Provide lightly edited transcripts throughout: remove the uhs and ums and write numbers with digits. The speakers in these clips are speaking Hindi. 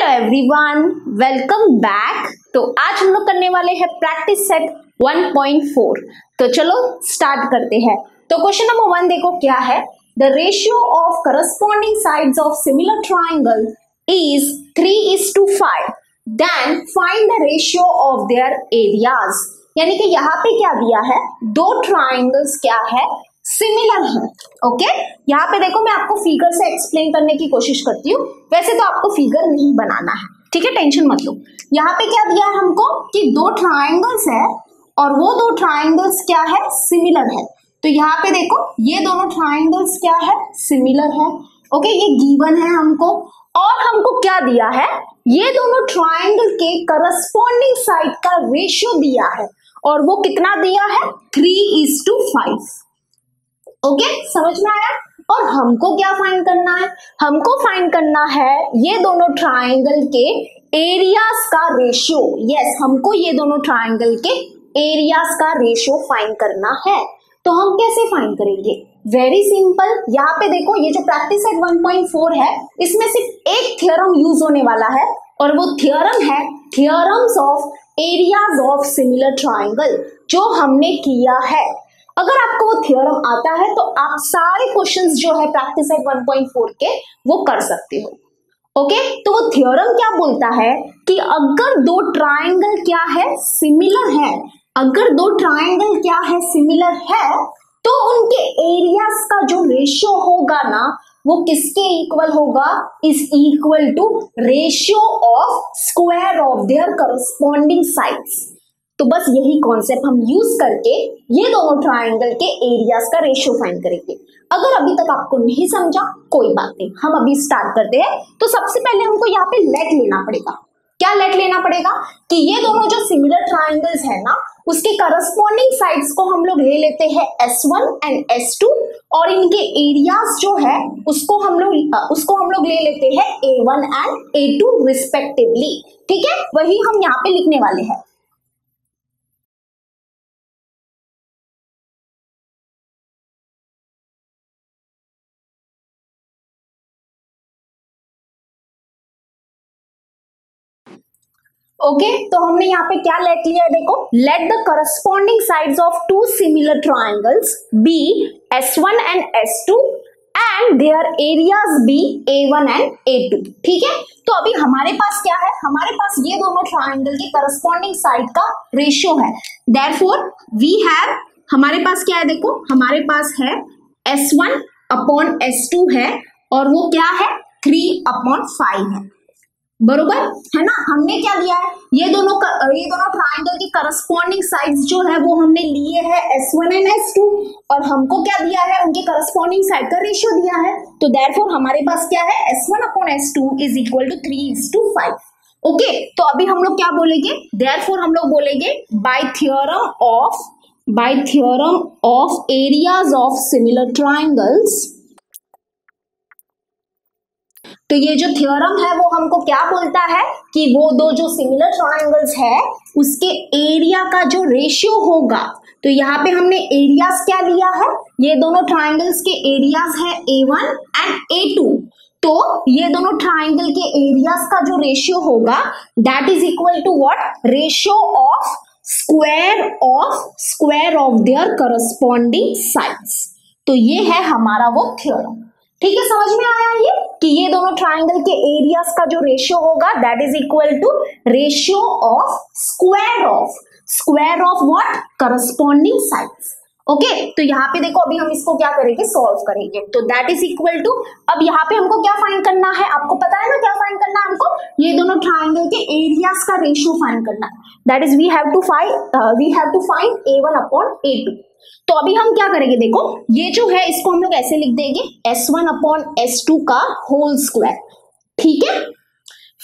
Hello everyone, welcome back. तो आज हम लोग करने वाले हैं प्रैक्टिस सेट 1.4। तो चलो स्टार्ट करते हैं। तो क्वेश्चन नंबर 1 देखो क्या है। The ratio of corresponding sides of similar triangle is 3:5, then find the ratio of their areas. यानी कि यहाँ पे क्या दिया है, दो ट्राइंगल्स क्या है, सिमिलर है। ओके, यहाँ पे देखो मैं आपको फिगर से एक्सप्लेन करने की कोशिश करती हूँ, वैसे तो आपको फिगर नहीं बनाना है, ठीक है, टेंशन मत लो। यहाँ पे क्या दिया है हमको कि दो ट्राइंगल्स है और वो दो ट्राइंगल्स क्या है, सिमिलर है। तो यहाँ पे देखो ये दोनों ट्राइंगल्स क्या है, सिमिलर है। ओके, ये गिवन है हमको। और हमको क्या दिया है, ये दोनों ट्राइंगल के करस्पॉन्डिंग साइड का रेशियो दिया है और वो कितना दिया है, 3:5। ओके, समझ में आया। और हमको क्या फाइंड करना है, हमको फाइंड करना है ये दोनों ट्राइंगल के एरियाज का रेशियो। यस, हमको ये दोनों ट्राइंगल के एरियाज का रेशियो फाइंड करना है। तो हम कैसे फाइंड करेंगे, वेरी सिंपल। यहाँ पे देखो ये जो प्रैक्टिस सेट 1.4 है, इसमें सिर्फ एक थियोरम यूज होने वाला है और वो थियोरम है theorems of areas of similar triangle, जो हमने किया है। अगर आपको वो थ्योरम आता है तो आप सारे क्वेश्चंस जो है प्रैक्टिस सेट 1.4 के वो कर सकते हो। ओके, तो वो थ्योरम क्या बोलता है कि अगर दो ट्राइंगल क्या है, सिमिलर है, अगर दो ट्राइंगल क्या है, सिमिलर है, तो उनके एरियाज का जो रेशियो होगा ना, वो किसके इक्वल होगा, is equal to ratio of square of their corresponding sides. तो बस यही कॉन्सेप्ट हम यूज करके ये दोनों ट्राइंगल के एरियाज का रेशियो फाइंड करेंगे। अगर अभी तक आपको नहीं समझा कोई बात नहीं, हम अभी स्टार्ट करते हैं। तो सबसे पहले हमको यहाँ पे लेट लेना पड़ेगा। क्या लेट लेना पड़ेगा कि ये दोनों जो सिमिलर ट्राइंगल्स है ना, उसके करस्पॉन्डिंग साइड्स को हम लोग ले लेते हैं S1 एंड S2 और इनके एरियाज जो है उसको हम लोग ले लेते हैं A1 एंड A2 रिस्पेक्टिवली। ठीक है, वही हम यहाँ पे लिखने वाले हैं। ओके, तो हमने यहाँ पे क्या लेट लिया है, देखो, let the corresponding sides of two similar triangles be S1 and S2 and their areas be A1 and A2। ठीक है, तो अभी हमारे पास क्या है, हमारे पास ये दोनों ट्राइंगल के करस्पॉन्डिंग साइड का रेशियो है। देयरफॉर वी हैव, हमारे पास क्या है, देखो हमारे पास है S1/S2 है और वो क्या है, 3/5 है, बरोबर है ना। हमने क्या लिया है, ये दोनों ट्राइंगल के करस्पॉन्डिंग साइड्स जो है वो हमने लिए है S1 एंड S2 और हमको क्या दिया है, उनके करस्पॉन्डिंग साइड का रेशियो दिया है। तो देयरफॉर हमारे पास क्या है, S1/S2 is equal to 3:5। Okay, तो अभी हम लोग क्या बोलेंगे, देयरफॉर हम लोग बोलेंगे by theorem of areas of similar triangles. तो ये जो थ्योरम है वो हमको क्या बोलता है कि वो दो जो सिमिलर ट्राइंगल्स है उसके एरिया का जो रेशियो होगा, तो यहाँ पे हमने एरियाज क्या लिया है, ये दोनों ट्राइंगल्स के एरियाज है A1 एंड A2। तो ये दोनों ट्राइंगल के एरियाज का जो रेशियो होगा, that is equal to what, ratio of square of their corresponding sides. तो ये है हमारा वो थ्योरम। ठीक है, समझ में आया ये कि ये दोनों ट्राइंगल के एरियाज का जो रेशियो होगा, that is equal to ratio of square of what, corresponding sides. Okay, तो यहाँ पे देखो अभी हम इसको क्या करेंगे, सॉल्व करेंगे। तो दैट इज इक्वल टू, अब यहाँ पे हमको क्या फाइंड करना है, आपको पता है ना क्या फाइंड करना है हमको, ये दोनों ट्राइंगल के एरियाज का रेशियो फाइंड करना है। That is we have to find A1/A2। तो अभी हम क्या करेंगे, देखो ये जो है इसको हम लोग ऐसे लिख देंगे S1/S2 का होल स्क्वायर। ठीक है,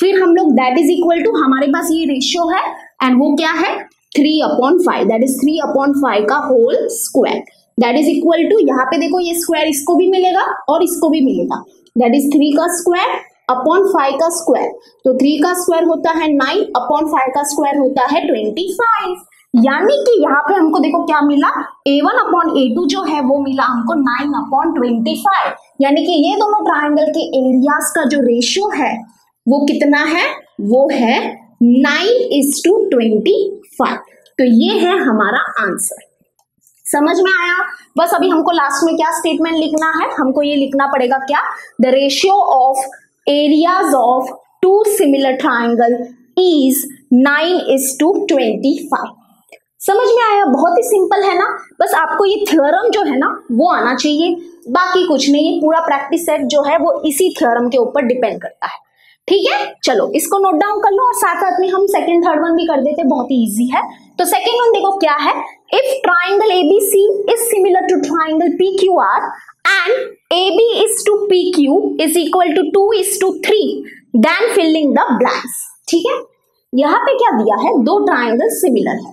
फिर हम लोग दैट इज इक्वल टू, हमारे पास ये रेशियो है एंड वो क्या है, 3/5, दैट इज 3/5 का whole square. That is equal to, यहाँ पे देखो ये स्क्वायर इसको भी मिलेगा और इसको भी मिलेगा, दैट इज 3 का स्क्वायर अपॉन 5 का स्क्वायर। तो 3 का स्क्वायर होता है 9, अपॉन 5 का स्क्वायर होता है 25। यानी कि यहाँ पे हमको देखो क्या मिला, A1/A2 जो है वो मिला हमको 9/25। यानी कि ये दोनों ट्राइंगल के एरियाज का जो रेशियो है वो कितना है, वो है 9:25। तो ये है हमारा आंसर। समझ में आया? बस अभी हमको लास्ट में क्या स्टेटमेंट लिखना है, हमको ये लिखना पड़ेगा क्या, the ratio of areas of two similar triangle is 9:25। समझ में आया? बहुत ही सिंपल है ना। बस आपको ये थ्योरम जो है ना वो आना चाहिए, बाकी कुछ नहीं। ये पूरा प्रैक्टिस सेट जो है वो इसी थ्योरम के ऊपर डिपेंड करता है। ठीक है, चलो इसको नोट डाउन कर लो और साथ साथ में हम सेकेंड थर्ड वन भी कर देते, बहुत ही ईजी है। तो सेकेंड वन देखो क्या है, if triangle ABC is similar to triangle PQR and AB is to PQ is equal to 2:3 then filling the blanks. ठीक है, यहाँ पे क्या दिया है, दो ट्राइंगल सिमिलर है।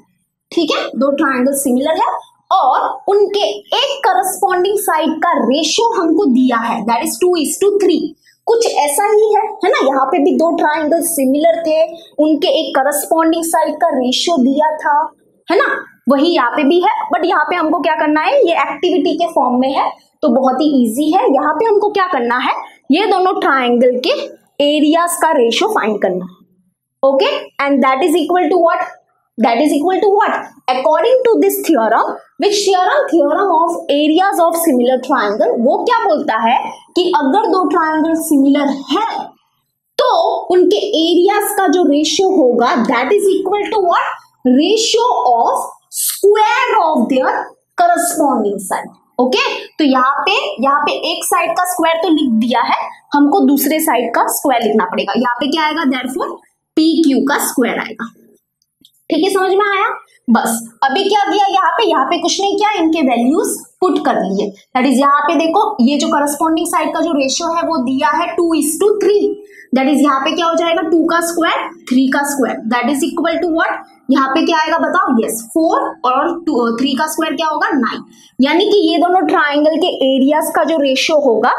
ठीक है, दो ट्राइंगल सिमिलर है और उनके एक करस्पॉन्डिंग साइड का रेशियो हमको दिया है, दैट इज 2:3। कुछ ऐसा ही है ना। यहाँ पे भी दो ट्राइंगल सिमिलर थे, उनके एक करस्पॉन्डिंग साइड का रेशियो दिया था, है ना। वही यहाँ पे भी है, बट यहाँ पे हमको क्या करना है, ये एक्टिविटी के फॉर्म में है तो बहुत ही इजी है। यहाँ पे हमको क्या करना है, ये दोनों ट्राइंगल के एरियाज का रेशियो फाइंड करना है। Okay, and that is equal to what, that is equal to what, according to this theorem, which theorem of areas of similar triangle, वो क्या बोलता है कि अगर दो ट्राइंगल सिमिलर है तो उनके एरियाज का जो रेशियो होगा that is equal to what, ratio of square of their corresponding side. Okay, तो यहाँ पे एक साइड का स्क्वायर तो लिख दिया है, हमको दूसरे साइड का स्क्वायर लिखना पड़ेगा। यहाँ पे क्या आएगा, देयरफॉर PQ का स्क्वायर आएगा। ठीक है, समझ में आया? बस अभी क्या दिया, यहाँ पे कुछ नहीं किया, इनके वैल्यूज पुट कर लिए। दैट इज यहाँ पे देखो, ये जो करस्पॉन्डिंग साइड का जो रेशियो है वो दिया है 2:3। दैट इज यहाँ पे क्या हो जाएगा, 2 का स्क्वायर 3 का square, that is equal to what, यहाँ पे क्या आएगा बताओ, यस 4 और 3 का स्क्वायर क्या होगा, 9। यानी कि ये दोनों ट्राइंगल के एरियाज का जो रेशियो होगा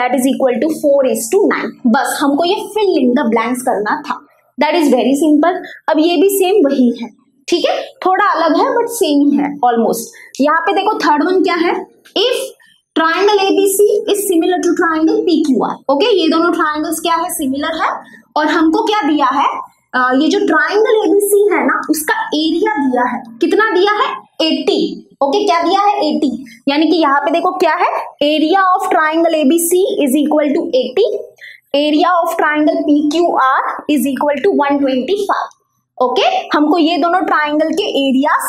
दैट इज इक्वल टू 4:9। बस हमको ये फिल इन द ब्लैंक्स करना था, दैट इज वेरी सिंपल। अब ये भी सेम वही है, ठीक है, थोड़ा अलग है बट सेम ही है ऑलमोस्ट। यहाँ पे देखो थर्ड वन क्या है, if triangle ABC is similar to triangle PQR. Okay, ये दोनों ट्राइंगल्स क्या है, सिमिलर है, और हमको क्या दिया है, ये जो ट्राइंगल एबीसी है ना उसका एरिया दिया है, कितना दिया है, 80। ओके, क्या दिया है, 80। यानी कि यहाँ पे देखो क्या है, area of triangle ABC is equal to 80, area of triangle PQR is equal to 125। Okay, हमको ये दोनों ट्राइंगल के एरियाज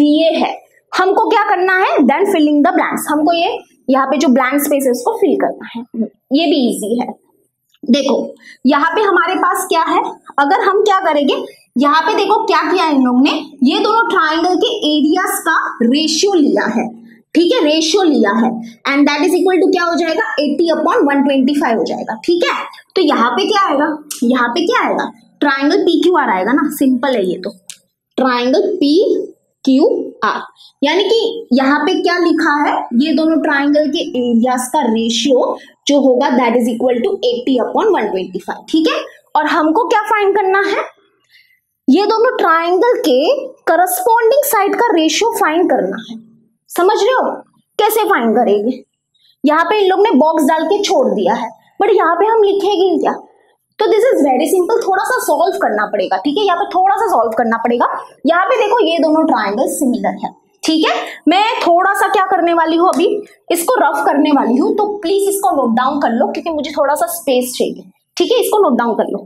दिए हैं, हमको क्या करना है, देन फिलिंग द ब्लैंक्स। हमको ये यहाँ पे जो ब्लैंक स्पेसेस को फिल करना है, ये भी इजी है। देखो यहाँ पे हमारे पास क्या है, अगर हम क्या करेंगे, यहाँ पे देखो क्या किया इन लोगों ने, ये दोनों ट्राइंगल के एरियाज का रेशियो लिया है, ठीक है, रेशियो लिया है, and that is equal to क्या हो जाएगा, 80/125 हो जाएगा। ठीक है, तो यहाँ पे क्या आएगा, यहाँ पे क्या आएगा, ट्राइंगल PQR आएगा ना, सिंपल है ये तो, ट्राइंगल PQR। यानी कि यहाँ पे क्या लिखा है, ये दोनों ट्राइंगल के एरियाज का रेशियो जो होगा दैट इज इक्वल टू 80/125। ठीक है, और हमको क्या फाइंड करना है, ये दोनों ट्राइंगल के करस्पॉन्डिंग साइड का रेशियो फाइंड करना है। समझ रहे हो कैसे फाइंड करेंगे, यहाँ पे इन लोग ने बॉक्स डाल के छोड़ दिया है, बट यहाँ पे हम लिखेंगे क्या, तो दिस इज वेरी सिंपल, थोड़ा सा सॉल्व करना पड़ेगा। ठीक है, यहाँ पे थोड़ा सा सॉल्व करना पड़ेगा। यहाँ पे देखो ये दोनों ट्राइंगल सिमिलर है, ठीक है, मैं थोड़ा सा क्या करने वाली हूँ, अभी इसको रफ करने वाली हूँ, तो प्लीज इसको नोट डाउन कर लो क्योंकि मुझे थोड़ा सा स्पेस चाहिए। ठीक है, इसको नोट डाउन कर लो।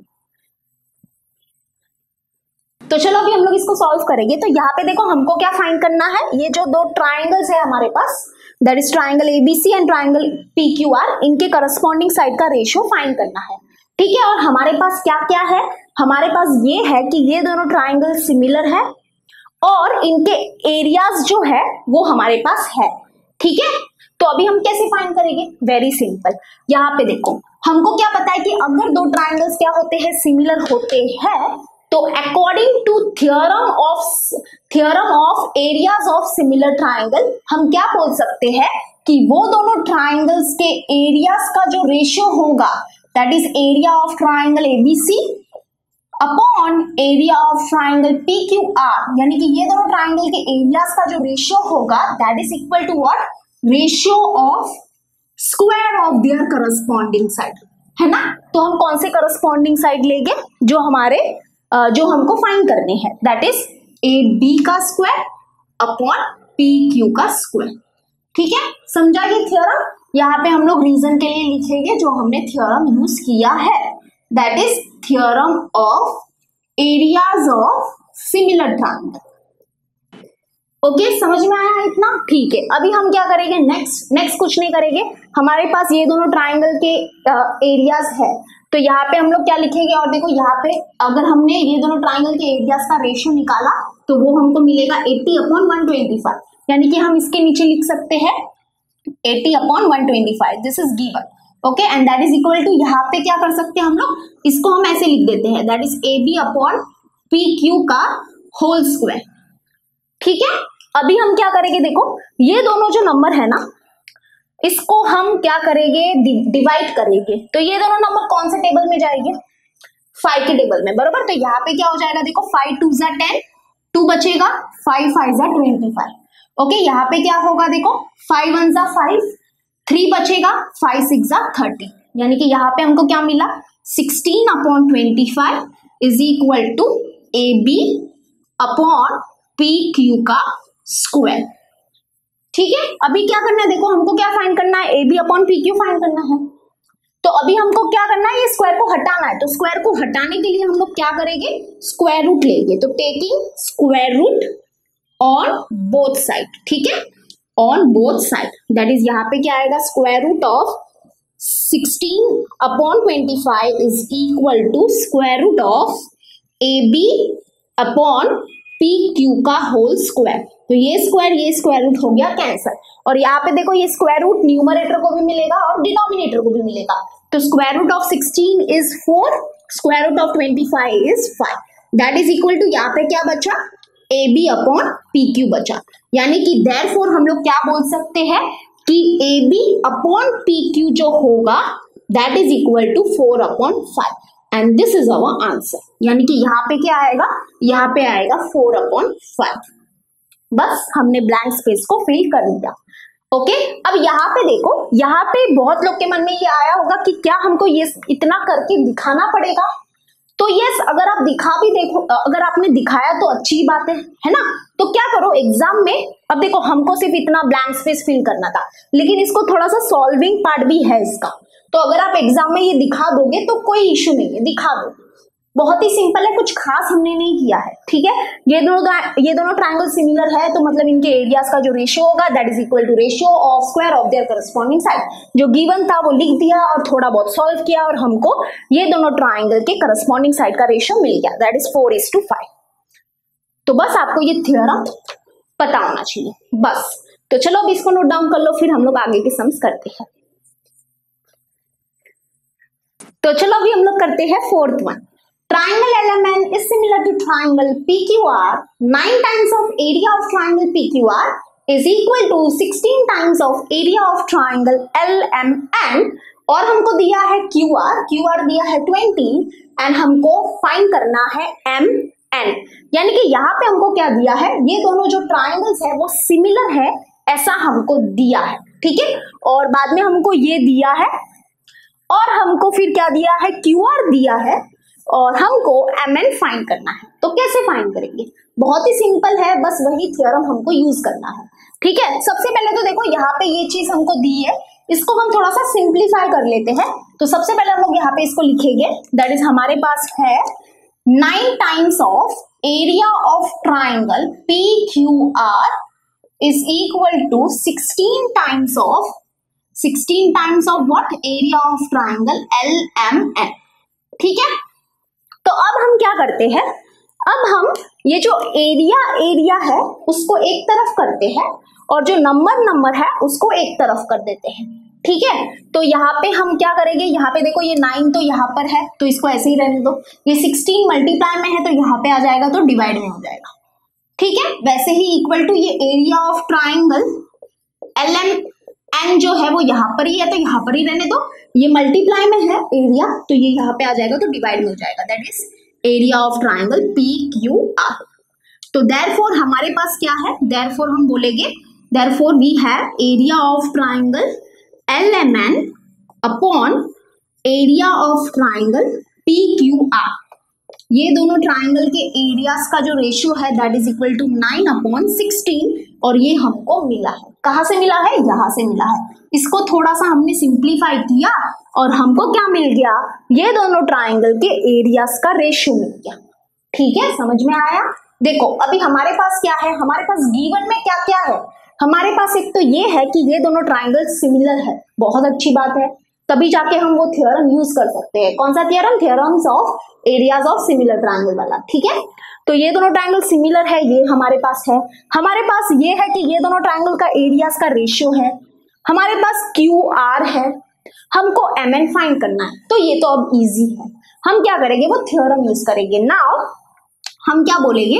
तो चलो अभी हम लोग इसको सॉल्व करेंगे। तो यहाँ पे देखो हमको क्या फाइंड करना है, ये जो दो ट्राइंगल्स है हमारे पास, that is triangle ABC and triangle PQR, इनके करस्पॉन्डिंग साइड का रेशियो फाइंड करना है। ठीक है, और हमारे पास क्या क्या है, हमारे पास ये है कि ये दोनों ट्राइंगल सिमिलर है और इनके एरियाज जो है वो हमारे पास है। ठीक है, तो अभी हम कैसे फाइंड करेंगे, वेरी सिंपल। यहाँ पे देखो हमको क्या पता है कि अगर दो ट्राइंगल्स क्या होते हैं, सिमिलर होते हैं, तो according to theorem of areas of similar triangle हम क्या बोल सकते हैं कि वो दोनों ट्राइंगल्स के एरियाज का जो रेशियो होगा that is area of triangle ABC upon area of triangle PQR. यानी कि ये दोनों ट्राइंगल के एरियाज का जो रेशियो होगा that is equal to what, ratio of square of their corresponding side. है ना। तो हम कौन से करस्पॉन्डिंग साइड लेंगे, जो हमारे जो हमको फाइंड करने हैं, दैट इज ए बी का स्क्वायर अपॉन पी क्यू का स्क्वायर। ठीक है, समझा ये थियोरम। यहाँ पे हम लोग रीजन के लिए लिखेंगे जो हमने थियोरम यूज किया है, that is theorem of areas of similar triangle. Okay, समझ में आया इतना? ठीक है, अभी हम क्या करेंगे नेक्स्ट कुछ नहीं करेंगे। हमारे पास ये दोनों ट्रायंगल के एरियाज है, तो यहाँ पे हम लोग क्या लिखेंगे, और देखो यहाँ पे अगर हमने ये दोनों ट्रायंगल के एरियाज का रेशियो निकाला तो वो हमको मिलेगा 80/125, यानी कि हम इसके नीचे लिख सकते हैं 80/125, this is given. Okay, and that is equal to, यहाँ पे क्या कर सकते हैं हम लोग, इसको हम ऐसे लिख देते हैं, दैट इज AB/PQ का होल स्क्वायर। ठीक है, अभी हम क्या करेंगे, देखो ये दोनों जो नंबर है ना, इसको हम क्या करेंगे, डिवाइड करेंगे। तो ये दोनों नंबर कौन से टेबल में जाएंगे, 5 के टेबल में, बरोबर। तो यहाँ पे क्या हो जाएगा, देखो 5 2 10, 2 बचेगा, 5 5 25। ओके, यहाँ पे क्या होगा, देखो 5 1 5, 3 बचेगा, 5 6 30, यानी कि यहाँ पे हमको क्या मिला, 16/25 इज इक्वल टू AB/PQ का स्क्वायर। ठीक है, अभी क्या करना है, देखो हमको क्या फाइंड करना है, AB/PQ फाइंड करना है। तो अभी हमको क्या करना है, ये स्क्वायर को हटाना है। तो स्क्वायर को हटाने के लिए हम लोग क्या करेंगे, स्क्वायर रूट लेंगे। तो taking square root on both side, ठीक है, on both side, that is यहाँ पे क्या आएगा, square root of 16/25 is equal to square root of AB/PQ का होल स्क्वायर। तो ये स्क्वायर रूट हो गया कैंसर, और यहाँ पे देखो ये स्क्वायर रूट न्यूमरेटर को भी मिलेगा और डिनोमिनेटर को भी मिलेगा। तो square root of 16 is 4, square root of 25 is 5, that is equal to, यहाँ पे क्या बचा, AB/PQ बचा। यानी कि देयरफॉर हम लोग क्या बोल सकते हैं कि AB/PQ जो होगा, that is equal to 4/5, and this is our answer. यानी कि यहाँ पे क्या आएगा, यहाँ पे आएगा 4/5। बस हमने ब्लैंक स्पेस को फिल कर दिया। ओके, अब यहाँ पे देखो, यहाँ पे बहुत लोग के मन में ये आया होगा कि क्या हमको ये इतना करके दिखाना पड़ेगा। तो यस, अगर आप अगर आपने दिखाया तो अच्छी बात है ना। तो क्या करो एग्जाम में, अब देखो हमको सिर्फ इतना ब्लैंक स्पेस फिल करना था, लेकिन इसको थोड़ा सा सॉल्विंग पार्ट भी है इसका। तो अगर आप एग्जाम में ये दिखा दोगे तो कोई इश्यू नहीं है, दिखा दो, बहुत ही सिंपल है, कुछ खास हमने नहीं किया है। ठीक है, ये दोनों ट्रायंगल सिमिलर है, तो मतलब इनके एरियाज का जो रेशियो होगा, that is equal to ratio of square of their corresponding side. जो गिवन था वो लिख दिया और थोड़ा बहुत सॉल्व किया, और हमको ये दोनों ट्रायंगल के करस्पॉन्डिंग साइड का रेशियो मिल गया, दैट इज 4:5। तो बस आपको ये थियोरम पता होना चाहिए बस। तो चलो अब इसको नोट डाउन कर लो, फिर हम लोग आगे के सम्स करते हैं। तो चलो अभी हम लोग करते हैं 4th 1। Triangle element is similar to triangle PQR, 9 times of area of triangle PQR is equal to 16 times of area of triangle LMN, और हमको दिया है QR दिया है 20, एंड हमको फाइंड करना है MN। यानी कि यहाँ पे हमको क्या दिया है, ये दोनों जो ट्राइंगल्स है वो सिमिलर है, ऐसा हमको दिया है। ठीक है, और बाद में हमको ये दिया है, और हमको फिर क्या दिया है, QR दिया है, और हमको MN फाइंड करना है। तो कैसे फाइंड करेंगे, बहुत ही सिंपल है, बस वही थियोरम हमको यूज करना है। ठीक है, सबसे पहले तो देखो यहाँ पे ये चीज हमको दी है, इसको हम थोड़ा सा सिंप्लीफाई कर लेते हैं। तो सबसे पहले हम लोग यहाँ पे इसको लिखेंगे, दैट इज हमारे पास है 9 times of area of triangle PQR is equal to 16 times of what, area of triangle LMN। ठीक है, तो अब हम क्या करते हैं, अब हम ये जो एरिया है उसको एक तरफ करते हैं, और जो नंबर है उसको एक तरफ कर देते हैं। ठीक है, तो यहाँ पे हम क्या करेंगे, यहाँ पे देखो ये 9 तो यहाँ पर है, तो इसको ऐसे ही रहने दो। ये 16 मल्टीप्लाई में है, तो यहाँ पे आ जाएगा, तो डिवाइड में हो जाएगा। ठीक है, वैसे ही इक्वल टू ये एरिया ऑफ ट्राइंगल LMN जो है वो यहाँ पर ही है, तो यहाँ पर ही रहने दो। ये मल्टीप्लाई में है एरिया, तो ये यहाँ पे आ जाएगा, तो डिवाइड में हो जाएगा, that is area of triangle PQR। तो देयरफॉर हमारे पास क्या है, देयरफॉर हम बोलेंगे, therefore we have area of triangle LMN upon area of triangle PQR, ये दोनों ट्राइंगल के एरियाज का जो रेशियो है दैट इज इक्वल टू 9/16 और ये हमको मिला है। कहाँ से मिला है? यहाँ से मिला है। इसको थोड़ा सा हमने सिंप्लीफाई किया और हमको क्या मिल गया? ये दोनों ट्राइंगल के एरियाज का रेशियो मिल गया। ठीक है, समझ में आया? देखो अभी हमारे पास क्या है, हमारे पास गिवन में क्या क्या है? हमारे पास एक तो ये है कि ये दोनों ट्राइंगल सिमिलर है, बहुत अच्छी बात है, तभी जाके हम वो थियोरम यूज कर सकते हैं। कौन सा theorem? Theorems of areas of similar triangle वाला। ठीक है, तो ये दोनों ट्राइंगल सिमिलर है, ये हमारे पास है। हमारे पास ये है कि ये दोनों ट्राइंगल का एरियाज का रेशियो है। हमारे पास QR है, हमको MN फाइंड करना है, तो ये तो अब इजी है। हम क्या करेंगे? वो थियोरम यूज करेंगे। नाउ हम क्या बोलेंगे?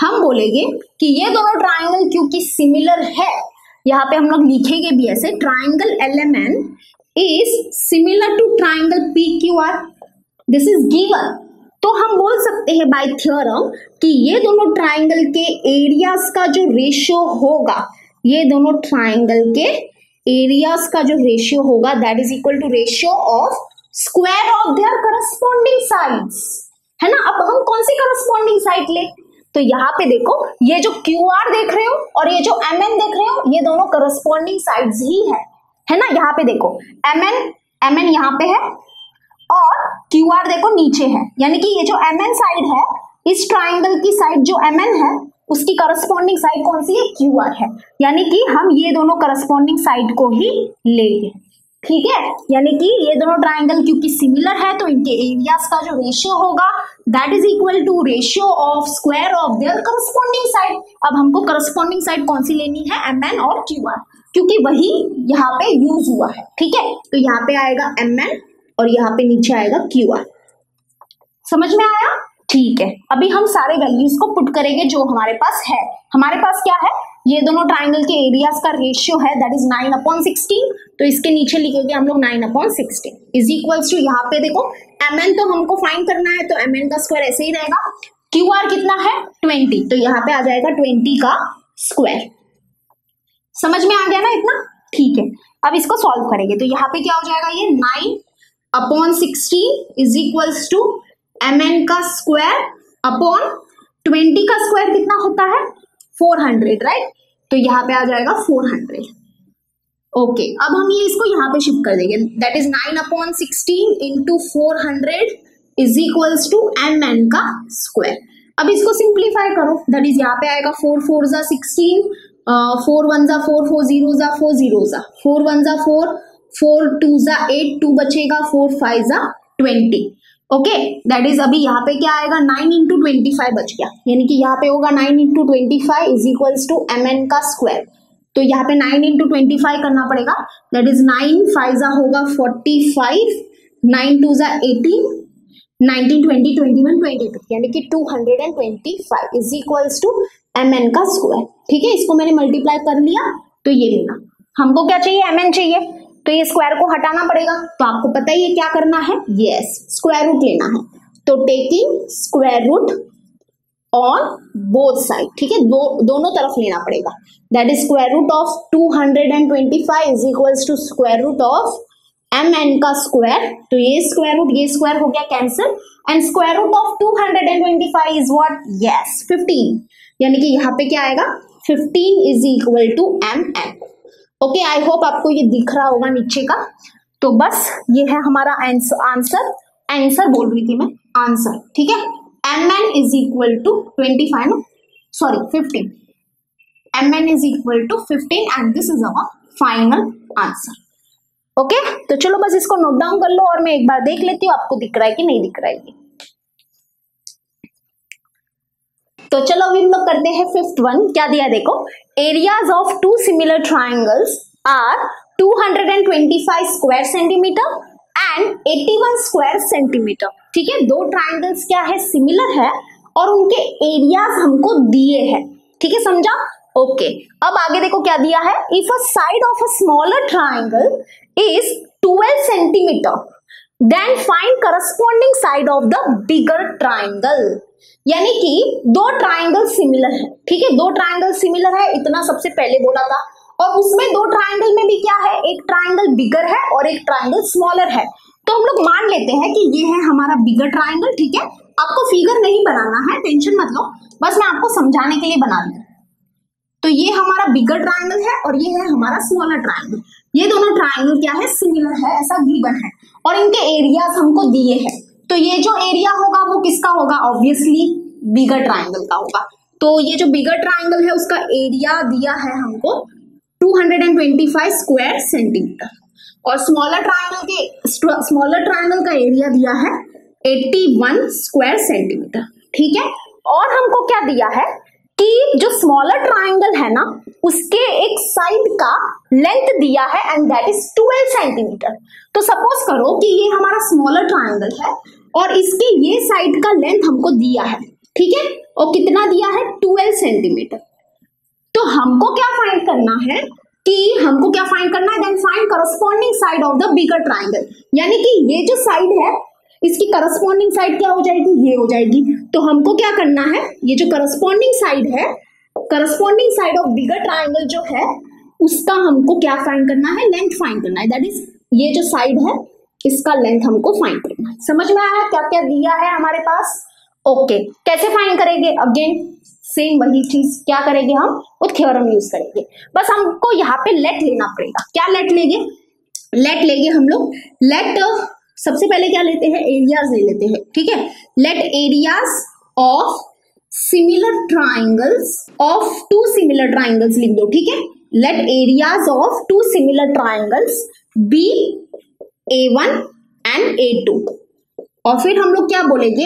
हम बोलेंगे कि ये दोनों ट्राइंगल क्योंकि सिमिलर है, यहाँ पे हम लोग लिखेंगे भी ऐसे, triangle LMN is similar to triangle PQR, this is given। तो हम बोल सकते हैं बाय थ्योरम कि ये दोनों ट्राइंगल के एरियाज का जो रेशियो होगा, ये दोनों ट्राइंगल के एरियाज का जो रेशियो होगा that is equal to ratio of square of their corresponding sides, है ना। अब हम कौन सी करस्पॉन्डिंग साइड ले? तो यहाँ पे देखो, ये जो QR देख रहे हो और ये जो MN देख रहे हो, ये दोनों करस्पॉन्डिंग साइड्स ही है ना। यहाँ पे देखो MN यहाँ पे है और QR देखो नीचे है, यानी कि ये जो MN साइड है, इस ट्राइंगल की साइड जो MN है उसकी करस्पॉन्डिंग साइड कौन सी है? QR है, यानी कि हम ये दोनों करस्पॉन्डिंग साइड को ही लेंगे। ठीक है, यानी कि ये दोनों ट्राइंगल क्योंकि सिमिलर है तो इनके एरियाज का जो रेशियो होगा that is equal to ratio of square of their corresponding side. अब हमको करस्पॉन्डिंग साइड कौन सी लेनी है? MN और QR, क्योंकि वही यहाँ पे यूज हुआ है। ठीक है, तो यहाँ पे आएगा MN और यहाँ पे नीचे आएगा QR। समझ में आया? ठीक है, अभी हम सारे वैल्यूज को पुट करेंगे जो हमारे पास है। हमारे पास क्या है? ये दोनों ट्राइंगल के एरियाज का रेशियो है दैट इज 9/16, तो इसके नीचे लिखेंगे हम लोग 9/16 इज इक्वल्स टू, यहाँ पे देखो MN तो हमको फाइंड करना है तो MN का स्क्वायर ऐसे ही रहेगा। QR कितना है? 20, तो यहाँ पे आ जाएगा 20 का स्क्वायर। समझ में आ गया ना इतना? ठीक है, अब इसको सॉल्व करेंगे तो यहाँ पे क्या हो जाएगा? ये 9/16 इज इक्वल्स टू MN का स्क्वायर अपॉन 20 का स्क्वायर कितना होता है? 400, राइट। तो यहाँ पे आ जाएगा 400। ओके, अब हम ये इसको यहाँ पे शिफ्ट कर देंगे, that is 9/16 into 400 is equals to MN का स्क्वायर। अब इसको सिंप्लीफाई करो, दैट इज यहाँ पे आएगा 4 4 जा 16, 4 1 जा 4 4 0 जा 4 0 जा 4 1 जा 4 4 2 जा 8, 2 बचेगा, 4 5 जा 20। ओके, दैट इज अभी यहाँ पे क्या आएगा? 9 इंटू 25 बच गया, यानी कि यहाँ पे होगा 9 into 25 is equals to MN का स्क्वायर। तो यहाँ पे 9 इंटू 25 करना पड़ेगा, दैट इज 9 5 जा होगा 45, 9 2 जा 18, 19 20 21 22, यानी कि 225 इज इक्वल्स टू MN का स्क्वायर। ठीक है, इसको मैंने मल्टीप्लाई कर लिया तो ये मिला। हमको क्या चाहिए? MN चाहिए, तो ये स्क्वायर को हटाना पड़ेगा। तो आपको पता ही है क्या करना है, यस, स्क्वायर रूट लेना है। तो taking square root on both side, ठीक है, दोनों तरफ लेना पड़ेगा। That is square root of 225 is equals to square root of MN का स्क्वायर। तो ये स्क्वायर हो गया cancel, and square root of 225 is what? Yes, 15, यानी कि यहाँ पे क्या आएगा? 15 is equal to MN। Okay, I hope आपको ये दिख रहा होगा नीचे का। तो बस ये है हमारा आंसर बोल रही थी मैं, आंसर। ठीक है, MN is equal to 15, MN is equal to 15 and this is our final answer. Okay, तो चलो बस इसको नोट डाउन कर लो और मैं एक बार देख लेती हूँ आपको दिख रहा है कि नहीं दिख रहा है ये। तो चलो अभी हम लोग करते हैं 5th वन। क्या दिया देखो, areas of 2 similar triangles are 225 square centimetre and 81 square centimetre. ठीक है, दो ट्राइंगल्स क्या है? सिमिलर है और उनके एरियाज हमको दिए हैं। ठीक है, समझा? ओके, अब आगे देखो क्या दिया है, if a side of a smaller triangle is 12 centimeter then find corresponding side of the bigger triangle. यानी कि दो ट्राइंगल सिमिलर है, ठीक है, दो ट्राइंगल सिमिलर है, इतना सबसे पहले बोला था। और उसमें दो ट्राइंगल में भी क्या है? एक ट्राइंगल बिगर है और एक ट्राइंगल स्मॉलर है। तो हम लोग मान लेते हैं कि ये है हमारा बिगर ट्राइंगल। ठीक है, आपको फिगर नहीं बनाना है, टेंशन मत लो, बस मैं आपको समझाने के लिए बना रही हूँ। तो ये हमारा बिगर ट्राइंगल है और ये है हमारा स्मॉलर ट्राइंगल। ये दोनों ट्राइंगल क्या है, सिमिलर है, ऐसा गिवन है, और इनके एरियाज हमको दिए हैं। तो ये जो एरिया होगा वो किसका होगा, ऑब्वियसली बिगर ट्राइंगल का होगा। तो ये जो बिगर ट्राइंगल है उसका एरिया दिया है हमको 225 स्क्वायर सेंटीमीटर, और स्मॉलर ट्राइंगल का एरिया दिया है 81 स्क्वायर सेंटीमीटर। ठीक है, और हमको क्या दिया है कि जो स्मॉलर ट्राइंगल है ना उसके एक साइड का लेंथ दिया है एंड दैट इज 12 सेंटीमीटर। तो सपोज करो कि ये हमारा स्मॉलर ट्राइंगल है और इसके ये साइड का लेंथ हमको दिया है, ठीक है, और कितना दिया है, 12 सेंटीमीटर। तो हमको क्या फाइंड करना है then find corresponding side of the bigger triangle, यानी कि ये जो साइड है इसकी करस्पॉन्डिंग साइड क्या हो जाएगी, ये हो जाएगी। तो हमको क्या करना है, ये जो करस्पॉन्डिंग साइड है, corresponding side of bigger triangle जो है उसका हमको क्या फाइंड करना है, लेंथ फाइंड करना है। दैट इज ये जो साइड है इसका लेंथ हमको फाइंड करना है। समझ में आया क्या क्या दिया है हमारे पास? ओके, कैसे फाइंड करेंगे? अगेन सेम वही चीज, क्या करेंगे हम, वो थ्योरम यूज करेंगे। बस हमको यहाँ पे लेट लेना पड़ेगा। क्या लेट लेंगे? लेट लेंगे हम लोग। लेट सबसे पहले क्या लेते हैं, एरियाज ले लेते हैं। ठीक है, let areas of similar triangles, of two similar triangles लिख दो। ठीक है, let areas of two similar triangles be A1 and A2, और फिर हम लोग क्या बोलेंगे,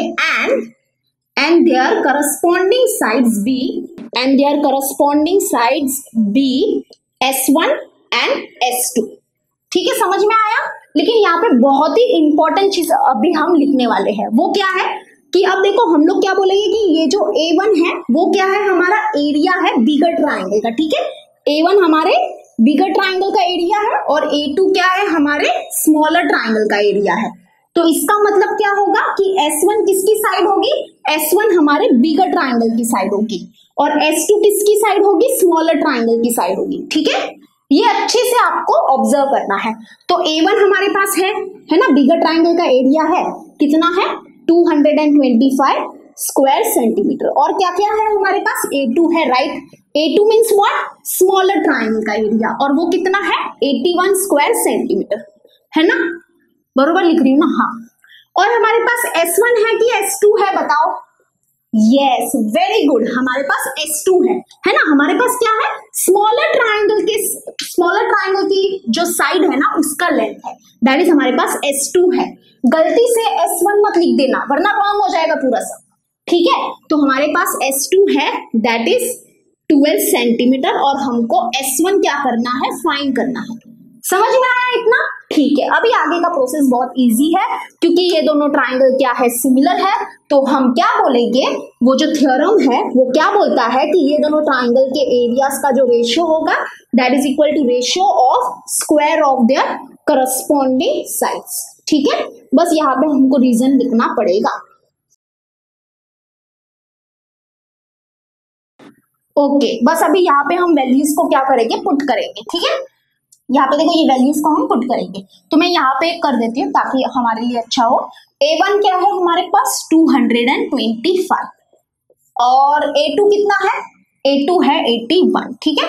and their corresponding sides be S1 and S2। ठीक है, समझ में आया? लेकिन यहाँ पे बहुत ही इंपॉर्टेंट चीज अभी हम लिखने वाले हैं, वो क्या है कि अब देखो हम लोग क्या बोलेंगे कि ये जो A1 है वो क्या है, हमारा एरिया है बिगर ट्राइंगल का। ठीक है, A1 हमारे बिगर ट्राइंगल का एरिया है और A2 क्या है, हमारे स्मॉलर ट्राइंगल का एरिया है। तो इसका मतलब क्या होगा कि S1 किसकी साइड होगी, S1 हमारे बिगर ट्राइंगल की साइड होगी, और S2 किसकी साइड होगी, स्मॉलर ट्राइंगल की साइड होगी। ठीक है, ये अच्छे से आपको ऑब्जर्व करना है। तो A1 हमारे पास है ना, बिगर ट्राइंगल का एरिया है, कितना है, 225 स्क्वायर सेंटीमीटर, और क्या क्या है हमारे पास, A2 है, right. A2 means what, smaller triangle का एरिया, और वो कितना है, 81 स्क्वायर सेंटीमीटर, है ना, बरोबर लिख रही हूँ ना, हाँ। और हमारे पास S1 है कि S2 है, बताओ? यस, वेरी गुड, हमारे पास S2 है ना। हमारे पास क्या है, स्मॉलर ट्राइंगल की जो साइड है ना उसका लेंथ है, दैट इज हमारे पास S2 है। गलती से S1 मत लिख देना वरना रॉन्ग हो जाएगा पूरा सब। ठीक है, तो हमारे पास S2 है, दैट इज 12 सेंटीमीटर, और हमको S1 क्या करना है, फाइंड करना है। समझ में आया इतना? ठीक है, अभी आगे का प्रोसेस बहुत इजी है क्योंकि ये दोनों ट्राइंगल क्या है, सिमिलर है। तो हम क्या बोलेंगे, वो जो थ्योरम है वो क्या बोलता है कि ये दोनों ट्राइंगल के एरियाज का जो रेशियो होगा, that is equal to ratio of square of their corresponding sides. ठीक है, बस यहाँ पे हमको रीजन लिखना पड़ेगा। ओके, बस अभी यहाँ पे हम वैल्यूज को क्या करेंगे, पुट करेंगे। ठीक है, यहाँ पे देखो ये वैल्यूज को हम पुट करेंगे, तो मैं यहाँ पे कर देती हूँ ताकि हमारे लिए अच्छा हो। A1 क्या है हमारे पास, 225, और A2 कितना है, A2 है 81। ठीक है,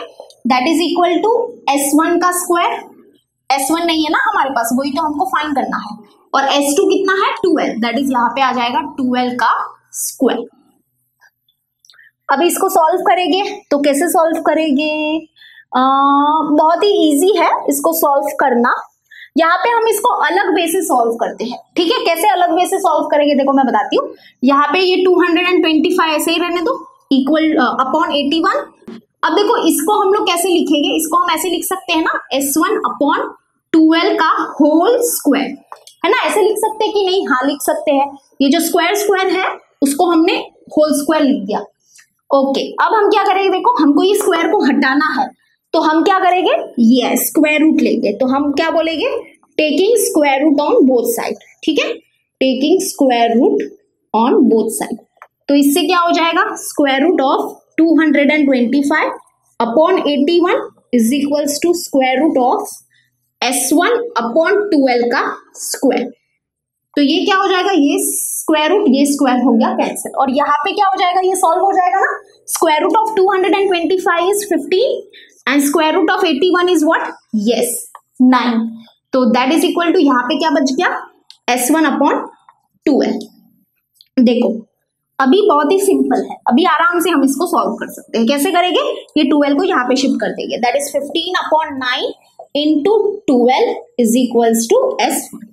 that is equal to S1 का स्क्वायर, S1 नहीं है ना हमारे पास, वही तो हमको फाइंड करना है, और S2 कितना है, 12, दैट इज यहाँ पे आ जाएगा 12 का स्क्वायर। अभी इसको सॉल्व करेंगे, तो कैसे सॉल्व करेंगे, बहुत ही इजी है इसको सॉल्व करना। यहाँ पे हम इसको अलग वे से सॉल्व करते हैं। ठीक है, कैसे अलग वे से सॉल्व करेंगे, देखो मैं बताती हूँ। यहाँ पे ये 225 ऐसे ही रहने दो, इक्वल अपॉन 81। अब देखो इसको हम लोग कैसे लिखेंगे, इसको हम ऐसे लिख सकते हैं ना, S1 अपॉन 12 का होल स्क्वायर, है ना, ऐसे लिख सकते हैं कि नहीं, हाँ लिख सकते हैं। ये जो स्क्वायर है उसको हमने होल स्क्वायर लिख दिया। ओके, अब हम क्या करेंगे, देखो हमको ये स्क्वायर को हटाना है, तो हम क्या करेंगे, ये स्क्वायर रूट लेंगे। तो हम क्या बोलेंगे, taking square root on both side. ठीक है, taking square root on both side, तो इससे क्या हो जाएगा, square root of 225 upon 81 is equals to square root of S1 upon 12 का स्क्वायर। तो ये क्या हो जाएगा, ये स्क्वायर रूट, ये स्क्वायर हो गया कैंसिल, और यहाँ पे क्या हो जाएगा, ये सॉल्व हो जाएगा ना, square root of 225 is 15 and square root of 81 is what, yes 9. तो दैट इज इक्वल टू, यहाँ पे क्या बच गया, S1/2L. देखो अभी बहुत ही सिंपल है, अभी आराम से हम इसको सॉल्व कर सकते हैं. कैसे करेंगे, ये 2L को यहाँ पे शिफ्ट कर देंगे, that is 15/9 × 2L is equals to S1.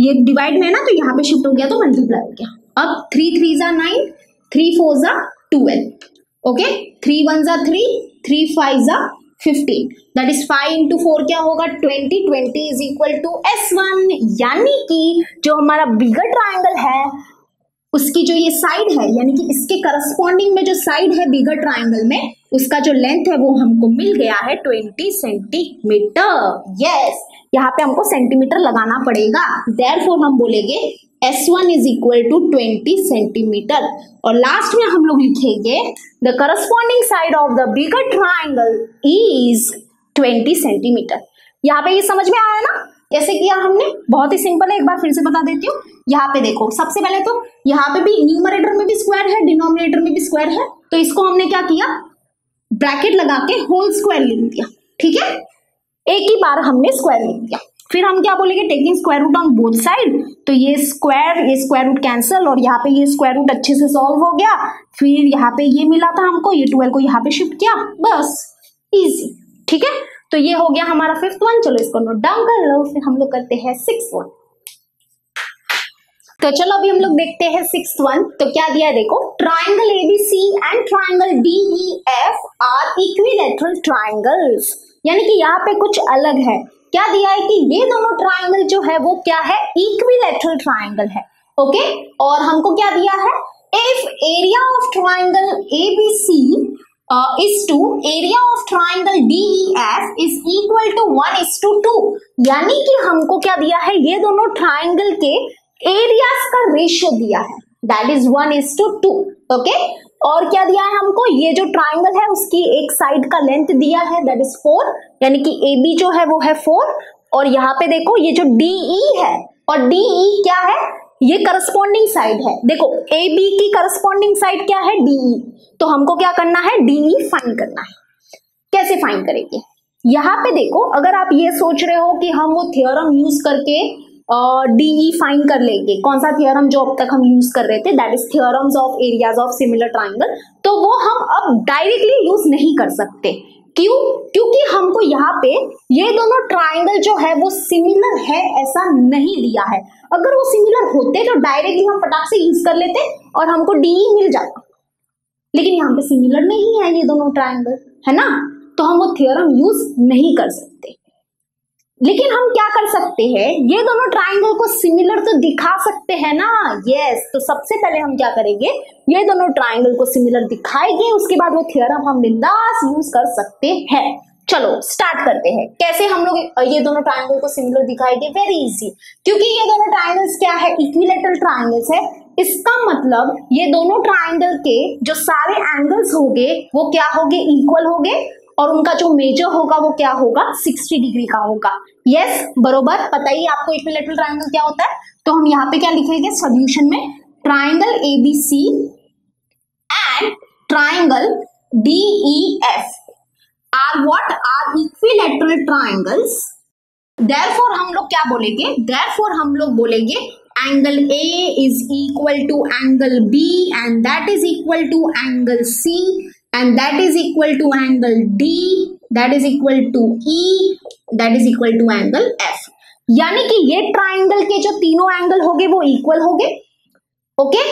ये डिवाइड में है ना, तो यहाँ पे शिफ्ट हो गया तो मल्टीप्लाई हो गया. अब 3 3s are 9, 3 4s are 12, okay, 3 1s are 3, 3 5s are 15, that is 5 × 4 क्या होगा, 20 इज इक्वल टू S1. यानी कि जो हमारा बिगर ट्राइंगल है उसकी जो ये साइड है, यानी कि इसके करस्पॉन्डिंग में जो साइड है बिगर ट्राइंगल में, उसका जो लेंथ है वो हमको मिल गया है 20 सेंटीमीटर. यस, यहाँ पे हमको सेंटीमीटर लगाना पड़ेगा, देयरफॉर हम बोलेंगे S1 is equal to 20 centimeter. और लास्ट में हम लोग लिखेंगे the corresponding side of the bigger triangle is 20 centimeter. यहाँ पे ये समझ में आया ना कैसे किया हमने, बहुत ही सिंपल है, एक बार फिर से बता देती हूँ. यहाँ पे देखो, सबसे पहले तो यहाँ पे भी न्यूमरेटर में भी स्क्वायर है, डिनोमिनेटर में भी स्क्वायर है, तो इसको हमने क्या किया, ब्रैकेट लगा के होल स्क्वायर लिख दिया. ठीक है, एक ही बार हमने स्क्वायर लिख दिया. फिर हम क्या बोलेंगे, taking square root on both side, तो ये स्क्वायर रूट कैंसिल, और यहाँ पे ये स्क्वायर रूट अच्छे से सॉल्व हो गया. फिर यहाँ पे ये मिला था हमको, ये 12 को यहाँ पे शिफ्ट किया, बस इजी. ठीक है, तो ये हो गया हमारा 5th वन. चलो इसको नोट डाउन कर लो, फिर हम लोग करते हैं 6th वन. तो चलो अभी हम लोग देखते हैं 6th वन. तो क्या दिया है, देखो, triangle ABC and triangle DEF are equilateral triangles. यानी कि यहाँ पे कुछ अलग है, क्या दिया है कि ये दोनों ट्राइंगल जो है वो क्या है, इक्विलैटरल ट्राइंगल है. ओके, और हमको क्या दिया है, if area of triangle ABC is to area of triangle DEF is equal to 1:2. यानी कि हमको क्या दिया है, ये दोनों ट्राइंगल के एरियाज का रेशियो दिया है, दैट इज 1:2. ओके, और क्या दिया है हमको, ये जो ट्राइंगल है उसकी एक साइड का लेंथ दिया है, दैट इज 4, यानी कि AB जो है वो है 4. और यहाँ पे देखो ये जो DE है, और DE क्या है, ये करस्पॉन्डिंग साइड है. देखो AB की करस्पॉन्डिंग साइड क्या है, DE, तो हमको क्या करना है, DE फाइन करना है. कैसे फाइन करेंगे, यहाँ पे देखो, अगर आप ये सोच रहे हो कि हम वो थियोरम यूज करके DE फाइन कर लेंगे, कौन सा थियोरम जो अब तक हम यूज कर रहे थे, that is theorems of areas of similar triangle, तो वो हम अब डायरेक्टली यूज नहीं कर सकते. क्यों, क्योंकि हमको यहाँ पे ये दोनों ट्राइंगल जो है वो सिमिलर है ऐसा नहीं दिया है. अगर वो सिमिलर होते तो डायरेक्टली हम फटाक से यूज कर लेते और हमको DE मिल जाता, लेकिन यहाँ पे सिमिलर नहीं है ये दोनों ट्राइंगल, है ना, तो हम वो थियोरम यूज नहीं कर सकते. लेकिन हम क्या कर सकते हैं, ये दोनों ट्राइंगल को सिमिलर तो दिखा सकते हैं ना. यस, तो सबसे पहले हम क्या करेंगे, ये दोनों ट्राइंगल को सिमिलर दिखाएंगे, उसके बाद वो थियोरम हम बिंदास यूज कर सकते हैं. चलो स्टार्ट करते हैं, कैसे हम लोग ये दोनों ट्राइंगल को सिमिलर दिखाएंगे, वेरी इजी. क्योंकि ये दोनों ट्राइंगल्स क्या है, इक्विलैटरल ट्राइंगल्स है, इसका मतलब ये दोनों ट्राइंगल के जो सारे एंगल्स होंगे वो क्या होंगे, इक्वल होंगे, और उनका जो मेजर होगा वो क्या होगा, 60 डिग्री का होगा. यस, बरोबर, पता ही आपको इक्विलैटरल ट्राइंगल क्या होता है. तो हम यहाँ पे क्या लिखेंगे सॉल्यूशन में, triangle ABC and triangle DEF are what, are equilateral triangles, therefore हम लोग क्या बोलेंगे, देयरफॉर हम लोग बोलेंगे angle A is equal to angle B and that is equal to angle C and that is equal to angle D, that is equal to E, that is equal to angle F. यानी कि ये ट्राइंगल के जो तीनों एंगल होंगे वो इक्वल होंगे, ओके,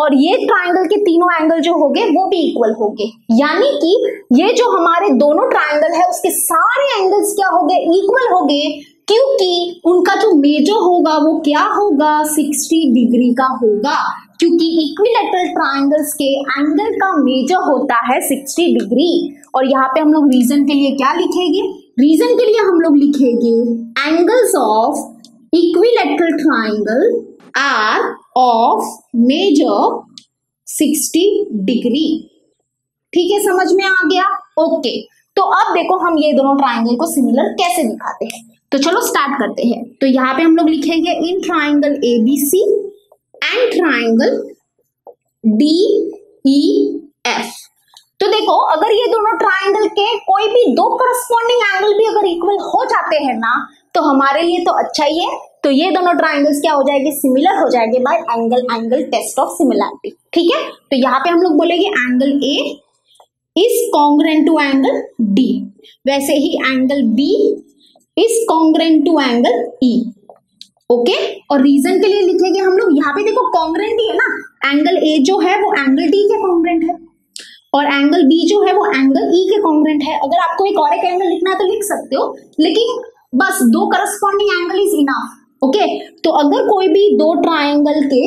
और ये ट्राइंगल के तीनों एंगल जो होंगे वो भी इक्वल होंगे. यानी कि ये जो हमारे दोनों ट्राइंगल है उसके सारे एंगल्स क्या होंगे, इक्वल होंगे, क्योंकि उनका जो मेजर होगा वो क्या होगा, 60 डिग्री का होगा. क्योंकि इक्विलैटरल ट्राइंगल्स के एंगल का मेजर होता है 60 डिग्री. और यहाँ पे हम लोग रीजन के लिए क्या लिखेंगे, रीजन के लिए हम लोग लिखेंगे angles of equilateral triangle are of measure 60 degree. ठीक है, समझ में आ गया, ओके. तो अब देखो हम ये दोनों ट्राइंगल को सिमिलर कैसे दिखाते हैं. तो चलो स्टार्ट करते हैं। तो यहाँ पे हम लोग लिखेंगे in triangle ABC and triangle DEF. तो देखो अगर ये दोनों ट्राइंगल के कोई भी दो करस्पॉन्डिंग एंगल भी अगर इक्वल हो जाते हैं ना तो हमारे लिए तो अच्छा ही है। तो ये दोनों ट्राइंगल्स क्या हो जाएंगे, सिमिलर हो जाएंगे by angle angle test of similarity. ठीक है, तो यहाँ पे हम लोग बोलेंगे angle A is congruent to angle D, वैसे ही angle B is congruent to angle E. Okay, और रीजन के लिए लिखेंगे हम लोग, यहाँ पे देखो कॉन्ग्रेंट ही है ना, एंगल ए जो है वो एंगल डी के कॉन्ग्रेंट है और एंगल बी जो है वो एंगल ई के कॉन्ग्रेंट है। अगर आपको एक और एक एंगल लिखना है तो लिख सकते हो, लेकिन बस दो corresponding angle is enough. Okay, तो अगर कोई भी दो ट्राइंगल के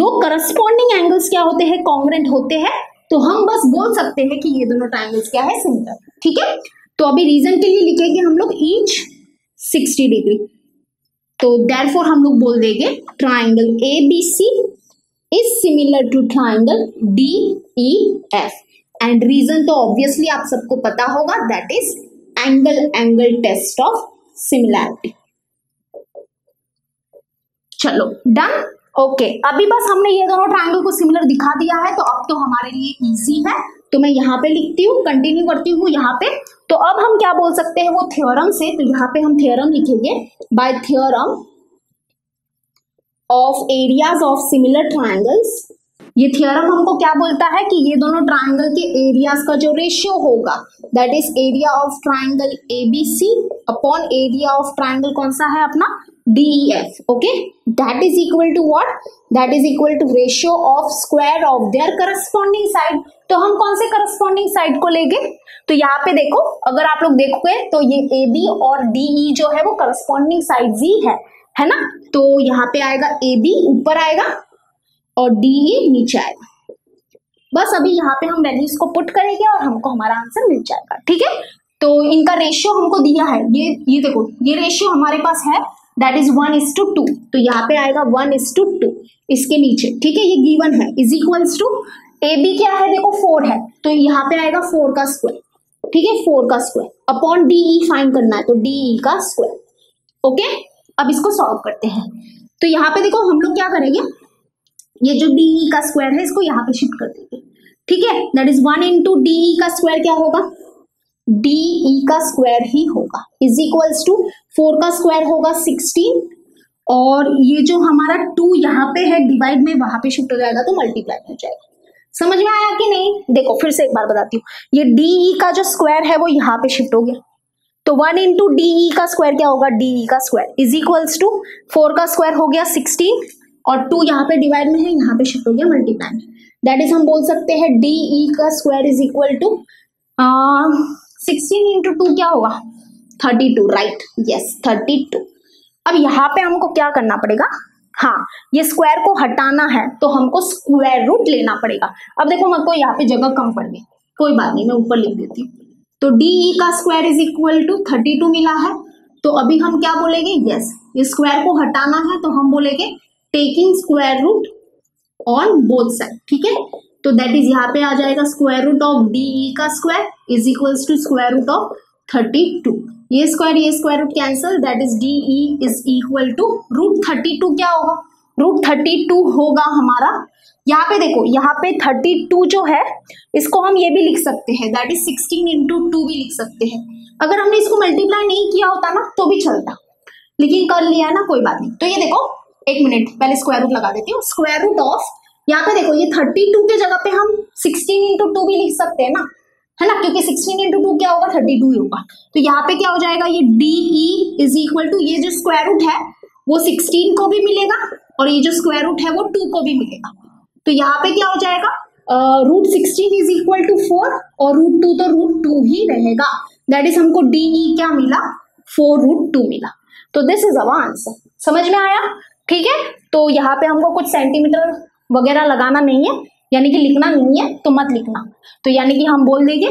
दो करस्पॉन्डिंग एंगल्स क्या होते हैं, कॉन्ग्रेंट होते हैं, तो हम बस बोल सकते हैं कि ये दोनों ट्राइंगल्स क्या है, सिमिलर। ठीक है, तो अभी रीजन के लिए लिखेंगे हम लोग ईच 60 डिग्री। तो देयरफॉर हम लोग बोल देंगे triangle ABC is similar to triangle DEF and reason तो ऑब्वियसली आप सबको पता होगा, that is angle angle test of similarity. चलो डन। ओके, अभी बस हमने ये दोनों ट्राइंगल को सिमिलर दिखा दिया है, तो अब तो हमारे लिए इजी है। तो मैं यहाँ पे लिखती हूँ, कंटिन्यू करती हूँ यहाँ पे। तो अब हम क्या बोल सकते हैं वो थ्योरम से, तो यहाँ पे हम थ्योरम लिखेंगे, by theorem of areas of similar triangles. ये थ्योरम हमको क्या बोलता है कि ये दोनों ट्राइंगल के एरियाज का जो रेशियो होगा, that is area of triangle ABC upon area of triangle कौन सा है अपना DEF, okay, that is equal to what? That is equal to ratio of square of their corresponding side. तो हम कौन से corresponding side को लेंगे? तो यहाँ पे देखो, अगर आप लोग देखोगे तो ये AB और DE जो है वो corresponding sides ही है ना? तो यहाँ पे आएगा AB ऊपर आएगा और DE नीचे आएगा। बस अभी यहाँ पे हम वैल्यूज को पुट करेंगे और हमको हमारा आंसर मिल जाएगा। ठीक है, तो इनका रेशियो हमको दिया है, ये देखो ये रेशियो हमारे पास है, दैट इज 1:2। तो यहाँ पे आएगा 1:2 इसके नीचे। ठीक है, ये गिवन है, is equals to A B क्या है देखो 4 है, तो यहाँ पे आएगा 4 का स्क्वायर। ठीक है, 4 का स्क्वायर अपॉन डीई फाइन करना है, तो डीई का स्क्वायर। ओके, अब इसको सॉल्व करते हैं। तो यहाँ पे देखो हम लोग क्या करेंगे, ये जो डीई का स्क्वायर है इसको यहाँ पे शिफ्ट कर देंगे। ठीक है, दैट इज 1 × DE का स्क्वायर क्या होगा, DE का स्क्वायर ही होगा, इज इक्वल्स टू 4 का स्क्वायर होगा 16, और ये जो हमारा 2 यहाँ पे है डिवाइड में, वहां पे शिफ्ट हो जाएगा तो मल्टीप्लाई हो जाएगा। समझ में आया कि नहीं? देखो फिर से एक बार बताती हूँ, ये DE का जो स्क्वायर है वो यहाँ पे शिफ्ट हो गया, तो 1 × DE का स्क्वायर क्या होगा, DE का स्क्वायर इज इक्वल्स टू 4 का स्क्वायर हो गया 16, और 2 यहाँ पे डिवाइड में है, यहाँ पे शिफ्ट हो गया मल्टीप्लाई में, दैट इज हम बोल सकते हैं DE का स्क्वायर इज इक्वल टू 16 × 2 क्या होगा 32, राइट, यस 32। अब यहाँ पे हमको क्या करना पड़ेगा, हाँ ये स्क्वायर को हटाना है, तो हमको स्क्वायर रूट लेना पड़ेगा। अब देखो मुझको यहाँ पे जगह कम पड़ गई, कोई बात नहीं, मैं ऊपर लिख देती हूँ। तो DE का स्क्वायर इज इक्वल टू 32 मिला है, तो अभी हम क्या बोलेंगे, यस ये स्क्वायर को हटाना है, तो हम बोलेंगे taking square root on both side. ठीक है, तो दैट इज यहाँ पे आ जाएगा स्क्वायर रूट ऑफ DE का square is equals to square root of 32, ये square root cancel, that is DE is equal to √32 क्या होगा, √32 होगा हमारा। यहाँ पे देखो यहाँ पे 32 जो है इसको हम ये भी लिख सकते हैं, दैट इज 16 × 2 भी लिख सकते हैं। अगर हमने इसको मल्टीप्लाई नहीं किया होता ना तो भी चलता, लेकिन कर लिया ना कोई बात नहीं। तो ये देखो एक मिनट पहले स्क्वायर रूट लगा देती हूँ, स्क्वायर रूट ऑफ यहाँ पे देखो ये 32 के जगह पे हम 16 × 2 भी लिख सकते हैं ना, है ना, क्योंकि 16 × 2 क्या होगा 32 ही होगा। तो यहाँ पे क्या हो जाएगा, ये DE इज इक्वल टू ये जो स्क्वायर रूट है वो 16 को भी मिलेगा और ये जो स्क्वायर रूट है वो 2 को भी मिलेगा। तो यहाँ पे क्या हो जाएगा, √16 इज इक्वल टू 4 और √2 तो √2 ही रहेगा, दैट इज हमको DE क्या मिला 4√2 मिला। तो दिस इज आवर आंसर। समझ में आया? ठीक है, तो यहाँ पे हमको कुछ सेंटीमीटर वगैरह लगाना नहीं है, यानी कि लिखना नहीं है तो मत लिखना। तो यानी कि हम बोल देंगे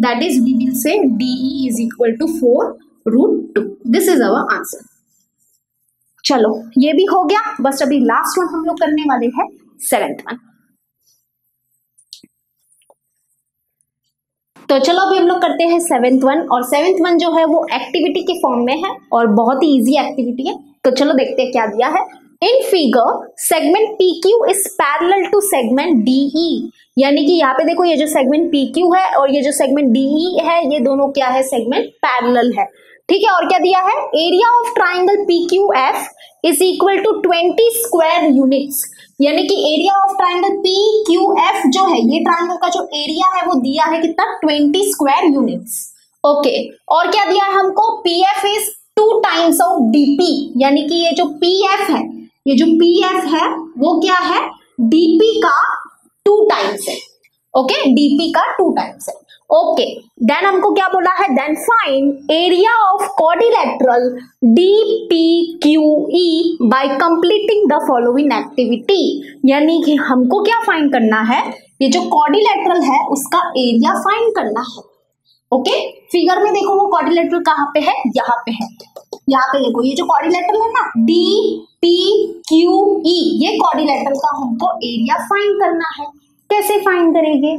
that is we will say DE is equal to 4√2, this is our answer. चलो ये भी हो गया, बस अभी लास्ट वन हम लोग करने वाले हैं, 7th वन। तो चलो अभी हम लोग करते हैं सेवेंथ वन, और सेवेंथ वन जो है वो एक्टिविटी के फॉर्म में है और बहुत ही इजी एक्टिविटी है। तो चलो देखते हैं क्या दिया है। In figure segment P Q is parallel to segment D E, यानी कि यहाँ पे देखो ये जो सेगमेंट पी क्यू है और ये जो सेगमेंट डी ई है ये दोनों क्या है, सेगमेंट पैरेलल है। ठीक है, और क्या दिया है, area of triangle PQF is equal to 20 square units, यानी कि एरिया ऑफ ट्राइंगल PQF जो है, ये ट्राइंगल का जो एरिया है वो दिया है कितना, 20 स्क्वायर यूनिट्स। ओके, और क्या दिया है हमको, PF is 2 times of DP, यानी कि ये जो PF है, ये जो PF है वो क्या है, DP का 2 टाइम्स है। ओके, DP का 2 टाइम्स है। ओके, देन हमको क्या बोला है, then find area of quadrilateral DPQE by completing the following activity, यानी कि हमको क्या फाइंड करना है, ये जो क्वाड्रिलेटरल है उसका एरिया फाइंड करना है। ओके, फिगर में देखो वो क्वाड्रिलेटरल कहाँ पे है, यहाँ पे है। यहाँ पे देखो ये जो क्वाड्रिलेटरल है ना DPQE, ये क्वाड्रिलेटरल का हमको एरिया फाइंड करना है। कैसे फाइंड करेंगे,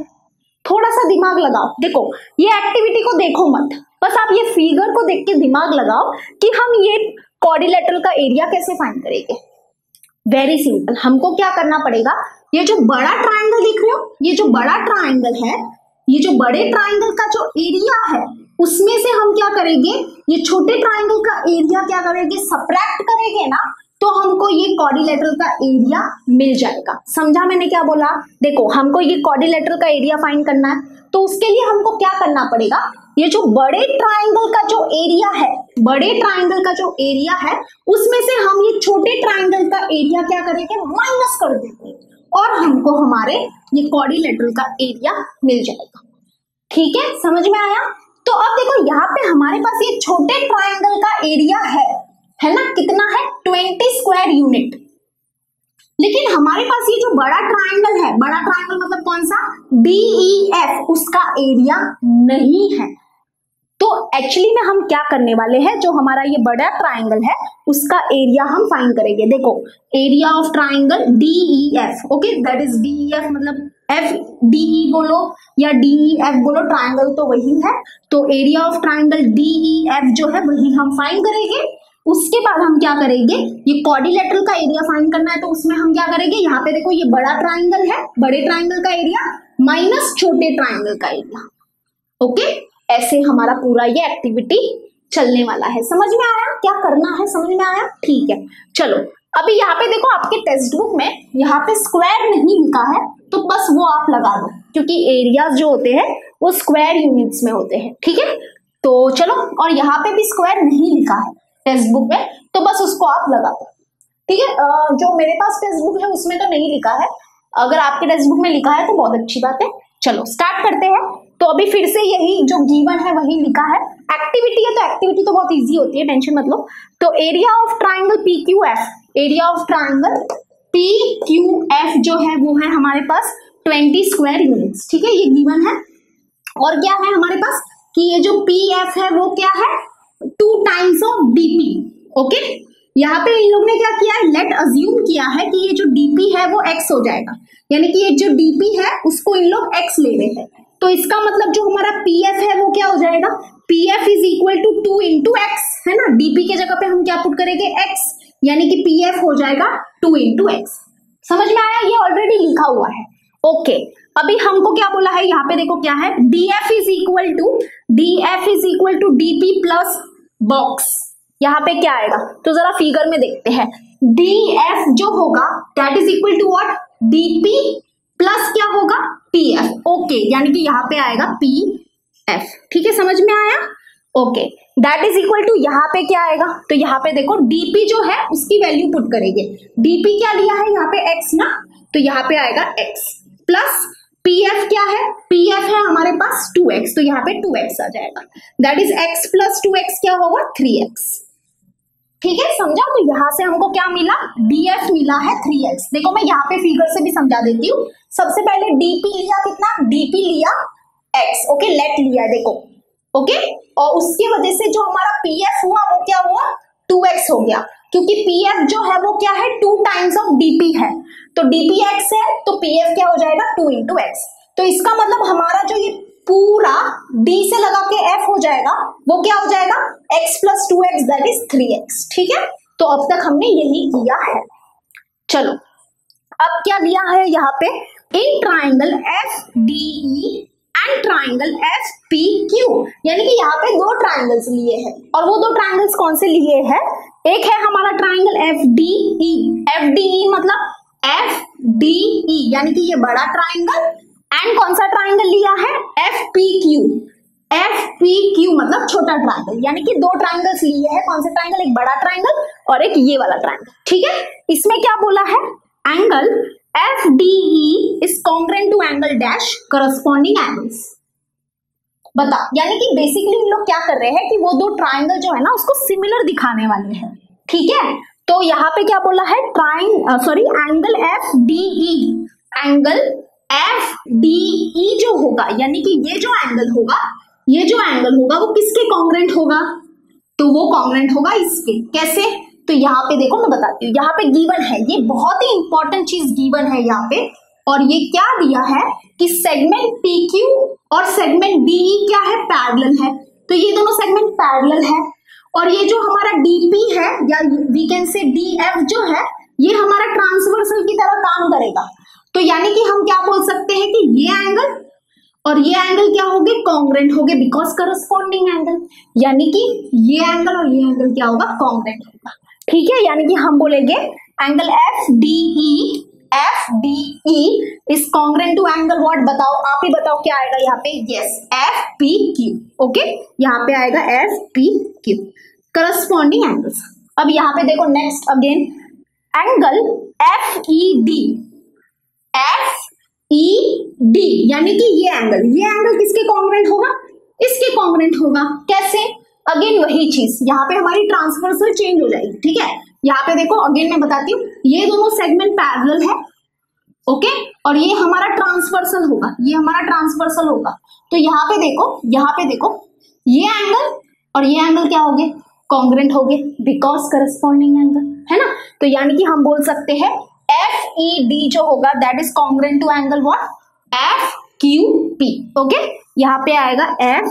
थोड़ा सा दिमाग लगाओ। देखो ये एक्टिविटी को देखो मत, बस आप ये फिगर को देख के दिमाग लगाओ कि हम ये क्वाड्रिलेटरल का एरिया कैसे फाइंड करेंगे। वेरी सिंपल, हमको क्या करना पड़ेगा, ये जो बड़ा ट्राइंगल दिख रहे हो, ये जो बड़ा ट्राइंगल है, ये जो बड़े ट्राइंगल का जो एरिया है उसमें से हम क्या करेंगे, ये छोटे ट्राइंगल का एरिया क्या करेंगे, सबट्रैक्ट करेंगे ना, तो हमको ये क्वाड्रिलेटरल का एरिया मिल जाएगा। समझा मैंने क्या बोला। देखो हमको ये क्वाड्रिलेटरल का एरिया फाइंड करना है, तो उसके लिए हमको क्या करना पड़ेगा, ये जो बड़े ट्राइंगल का जो एरिया है, बड़े ट्राइंगल का जो एरिया है उसमें से हम ये छोटे ट्राइंगल का एरिया क्या करेंगे, माइनस कर देंगे, और हमको हमारे ये क्वाड्रिलेटरल का एरिया मिल जाएगा। ठीक है, समझ में आया। तो अब देखो यहाँ पे हमारे पास ये छोटे ट्राइंगल का एरिया है ना, कितना है, 20 स्क्वायर यूनिट। लेकिन हमारे पास ये जो बड़ा ट्राइंगल है, बड़ा ट्राइंगल मतलब कौन सा, DEF, उसका एरिया नहीं है। तो एक्चुअली में हम क्या करने वाले हैं, जो हमारा ये बड़ा ट्राइंगल है उसका एरिया हम फाइंड करेंगे। देखो area of triangle DEF, okay, that is DEF मतलब F, DE बोलो या DEF बोलो, ट्राइंगल तो वही है। तो एरिया ऑफ ट्राइंगल DEF जो है वही हम फाइंड करेंगे। उसके बाद हम क्या करेंगे, ये क्वाड्रिलेटरल का एरिया फाइंड करना है, तो उसमें हम क्या करेंगे, यहाँ पे देखो ये बड़ा ट्राइंगल है, बड़े ट्राइंगल का एरिया माइनस छोटे ट्राइंगल का एरिया। ओके, ऐसे हमारा पूरा ये एक्टिविटी चलने वाला है। समझ में आया क्या करना है, समझ में आया। ठीक है, चलो अभी यहाँ पे देखो आपके टेक्स्ट बुक में यहाँ पे स्क्वायर नहीं लिखा है, तो बस वो आप लगा दो, क्योंकि एरियाज जो होते हैं वो स्क्वायर यूनिट्स में होते हैं। ठीक है, तो चलो, और यहाँ पे भी स्क्वायर नहीं लिखा है टेक्स्ट बुक में, तो बस उसको आप लगा दो। ठीक है, जो मेरे पास टेक्स्ट बुक है उसमें तो नहीं लिखा है, अगर आपके टेक्स्ट बुक में लिखा है तो बहुत अच्छी बात है। चलो स्टार्ट करते हैं। तो अभी फिर से यही जो गिवन है वही लिखा है। एक्टिविटी है तो एक्टिविटी तो बहुत इजी होती है, टेंशन मत लो। तो area of triangle PQF, area of triangle PQF जो है वो है हमारे पास 20 स्क्वायर यूनिट्स। ठीक है, ये गिवन है। और क्या है हमारे पास कि ये जो PF है वो क्या है, 2 टाइम्स ऑफ DP। ओके, यहाँ पे इन लोग ने क्या किया है, लेट अज्यूम किया है कि ये जो DP है वो x हो जाएगा, यानी कि ये जो DP है उसको इन लोग x ले रहे हैं। तो इसका मतलब जो हमारा PF है वो क्या हो जाएगा, PF is equal to 2 into x, है ना, DP के जगह पे हम क्या पुट करेंगे, x, यानी कि PF हो जाएगा 2 into x। समझ में आया, ये ऑलरेडी लिखा हुआ है। ओके, अभी हमको क्या बोला है, यहाँ पे देखो क्या है, DF is equal to DP plus box. यहाँ पे क्या आएगा, तो जरा फिगर में देखते हैं। DF जो होगा that is equal to what, DP plus क्या होगा, PF। ओके, यानी कि यहाँ पे आएगा PF। ठीक है, समझ में आया। Okay, that is equal to, यहाँ पे क्या आएगा, तो यहाँ पे देखो DP जो है उसकी वैल्यू पुट करेंगे। DP क्या लिया है यहाँ पे, x ना, तो यहाँ पे आएगा x प्लस PF क्या है, PF है हमारे पास 2x, तो यहाँ पे 2x आ जाएगा। That is x plus 2x क्या होगा, 3x। ठीक है, समझा। तो यहाँ से हमको क्या मिला, DF मिला है 3x। देखो मैं यहाँ पे फिगर से भी समझा देती हूँ। सबसे पहले DP लिया कितना, DP लिया x, ओके, लेट लिया देखो, ओके, और उसकी वजह से जो हमारा PF हुआ वो क्या हुआ, 2x हो गया, क्योंकि PF जो है वो क्या है, 2 टाइम्स ऑफ DP है। तो DP x है तो PF क्या हो जाएगा, 2 into x। तो इसका मतलब हमारा जो ये पूरा d से लगा के f हो जाएगा, वो क्या हो जाएगा x plus 2x that is 3x। ठीक है, तो अब तक हमने यही किया है। चलो अब क्या दिया है यहाँ पे, in triangle F D E and triangle F P Q, यानी कि यहाँ पे दो ट्राइंगल्स लिए हैं, और वो दो ट्राइंगल्स कौन से लिए हैं, एक है हमारा triangle F D E, F D E मतलब एफ डी ई यानी कि ये बड़ा ट्राइंगल, एंड कौन सा ट्राइंगल लिया है एफ पी क्यू मतलब छोटा ट्राइंगल, यानी कि दो ट्राइंगल्स लिए हैं, कौन सा ट्राइंगल, एक बड़ा ट्राइंगल और एक ये वाला ट्राइंगल। ठीक है, इसमें क्या बोला है, angle F D E is congruent to angle dash corresponding angles. बता, यानी कि बेसिकली इन लोग क्या कर रहे हैं कि वो दो ट्राइंगल जो है ना उसको सिमिलर दिखाने वाले हैं। ठीक है, तो यहाँ पे क्या बोला है angle F D E, angle F D E जो होगा यानी कि ये जो एंगल होगा, ये जो एंगल होगा वो किसके कॉन्ग्रेंट होगा, तो वो कॉन्ग्रेंट होगा इसके। कैसे, तो यहाँ पे देखो मैं बताती हूँ, यहाँ पे गिवन है, ये बहुत ही इंपॉर्टेंट चीज गिवन है यहाँ पे, और ये क्या दिया है कि सेगमेंट पी क्यू और सेगमेंट डी ई क्या है, पैरेलल है, तो ये दोनों सेगमेंट पैरेलल है, और ये जो हमारा डी पी है या we can say D F जो है ये हमारा ट्रांसवर्सल की तरह काम करेगा, तो यानी कि हम क्या बोल सकते हैं कि ये एंगल और ये एंगल क्या होंगे, कॉन्ग्रेंट होंगे बिकॉज करस्पॉन्डिंग एंगल, यानी कि ये एंगल और ये एंगल क्या होगा, कॉन्ग्रेंट होगा। ठीक है, यानी कि हम बोलेंगे angle F D E is congruent to angle what, बताओ आप ही बताओ क्या आएगा यहाँ पे, yes F P Q. Okay, यहाँ पे आएगा F P Q corresponding angles. अब यहाँ पे देखो next again angle F E D यानी कि ये एंगल किसके कॉन्ग्रेंट होगा, इसके कॉन्ग्रेंट होगा। कैसे, अगेन वही चीज, यहाँ पे हमारी ट्रांसवर्सल चेंज हो जाएगी। ठीक है, यहाँ पे देखो अगेन मैं बताती हूँ, ये दोनों सेगमेंट पैरेलल है, ओके, और ये हमारा ट्रांसवर्सल होगा, ये हमारा ट्रांसवर्सल होगा, तो यहाँ पे देखो, यहाँ पे देखो ये एंगल और ये एंगल क्या होंगे, कॉन्ग्रेंट होंगे बिकॉज करस्पॉन्डिंग एंगल, है ना, तो यानी कि हम बोल सकते हैं एफ ई डी जो होगा that is congruent to angle what, F Q P. Okay, यहाँ पे आएगा F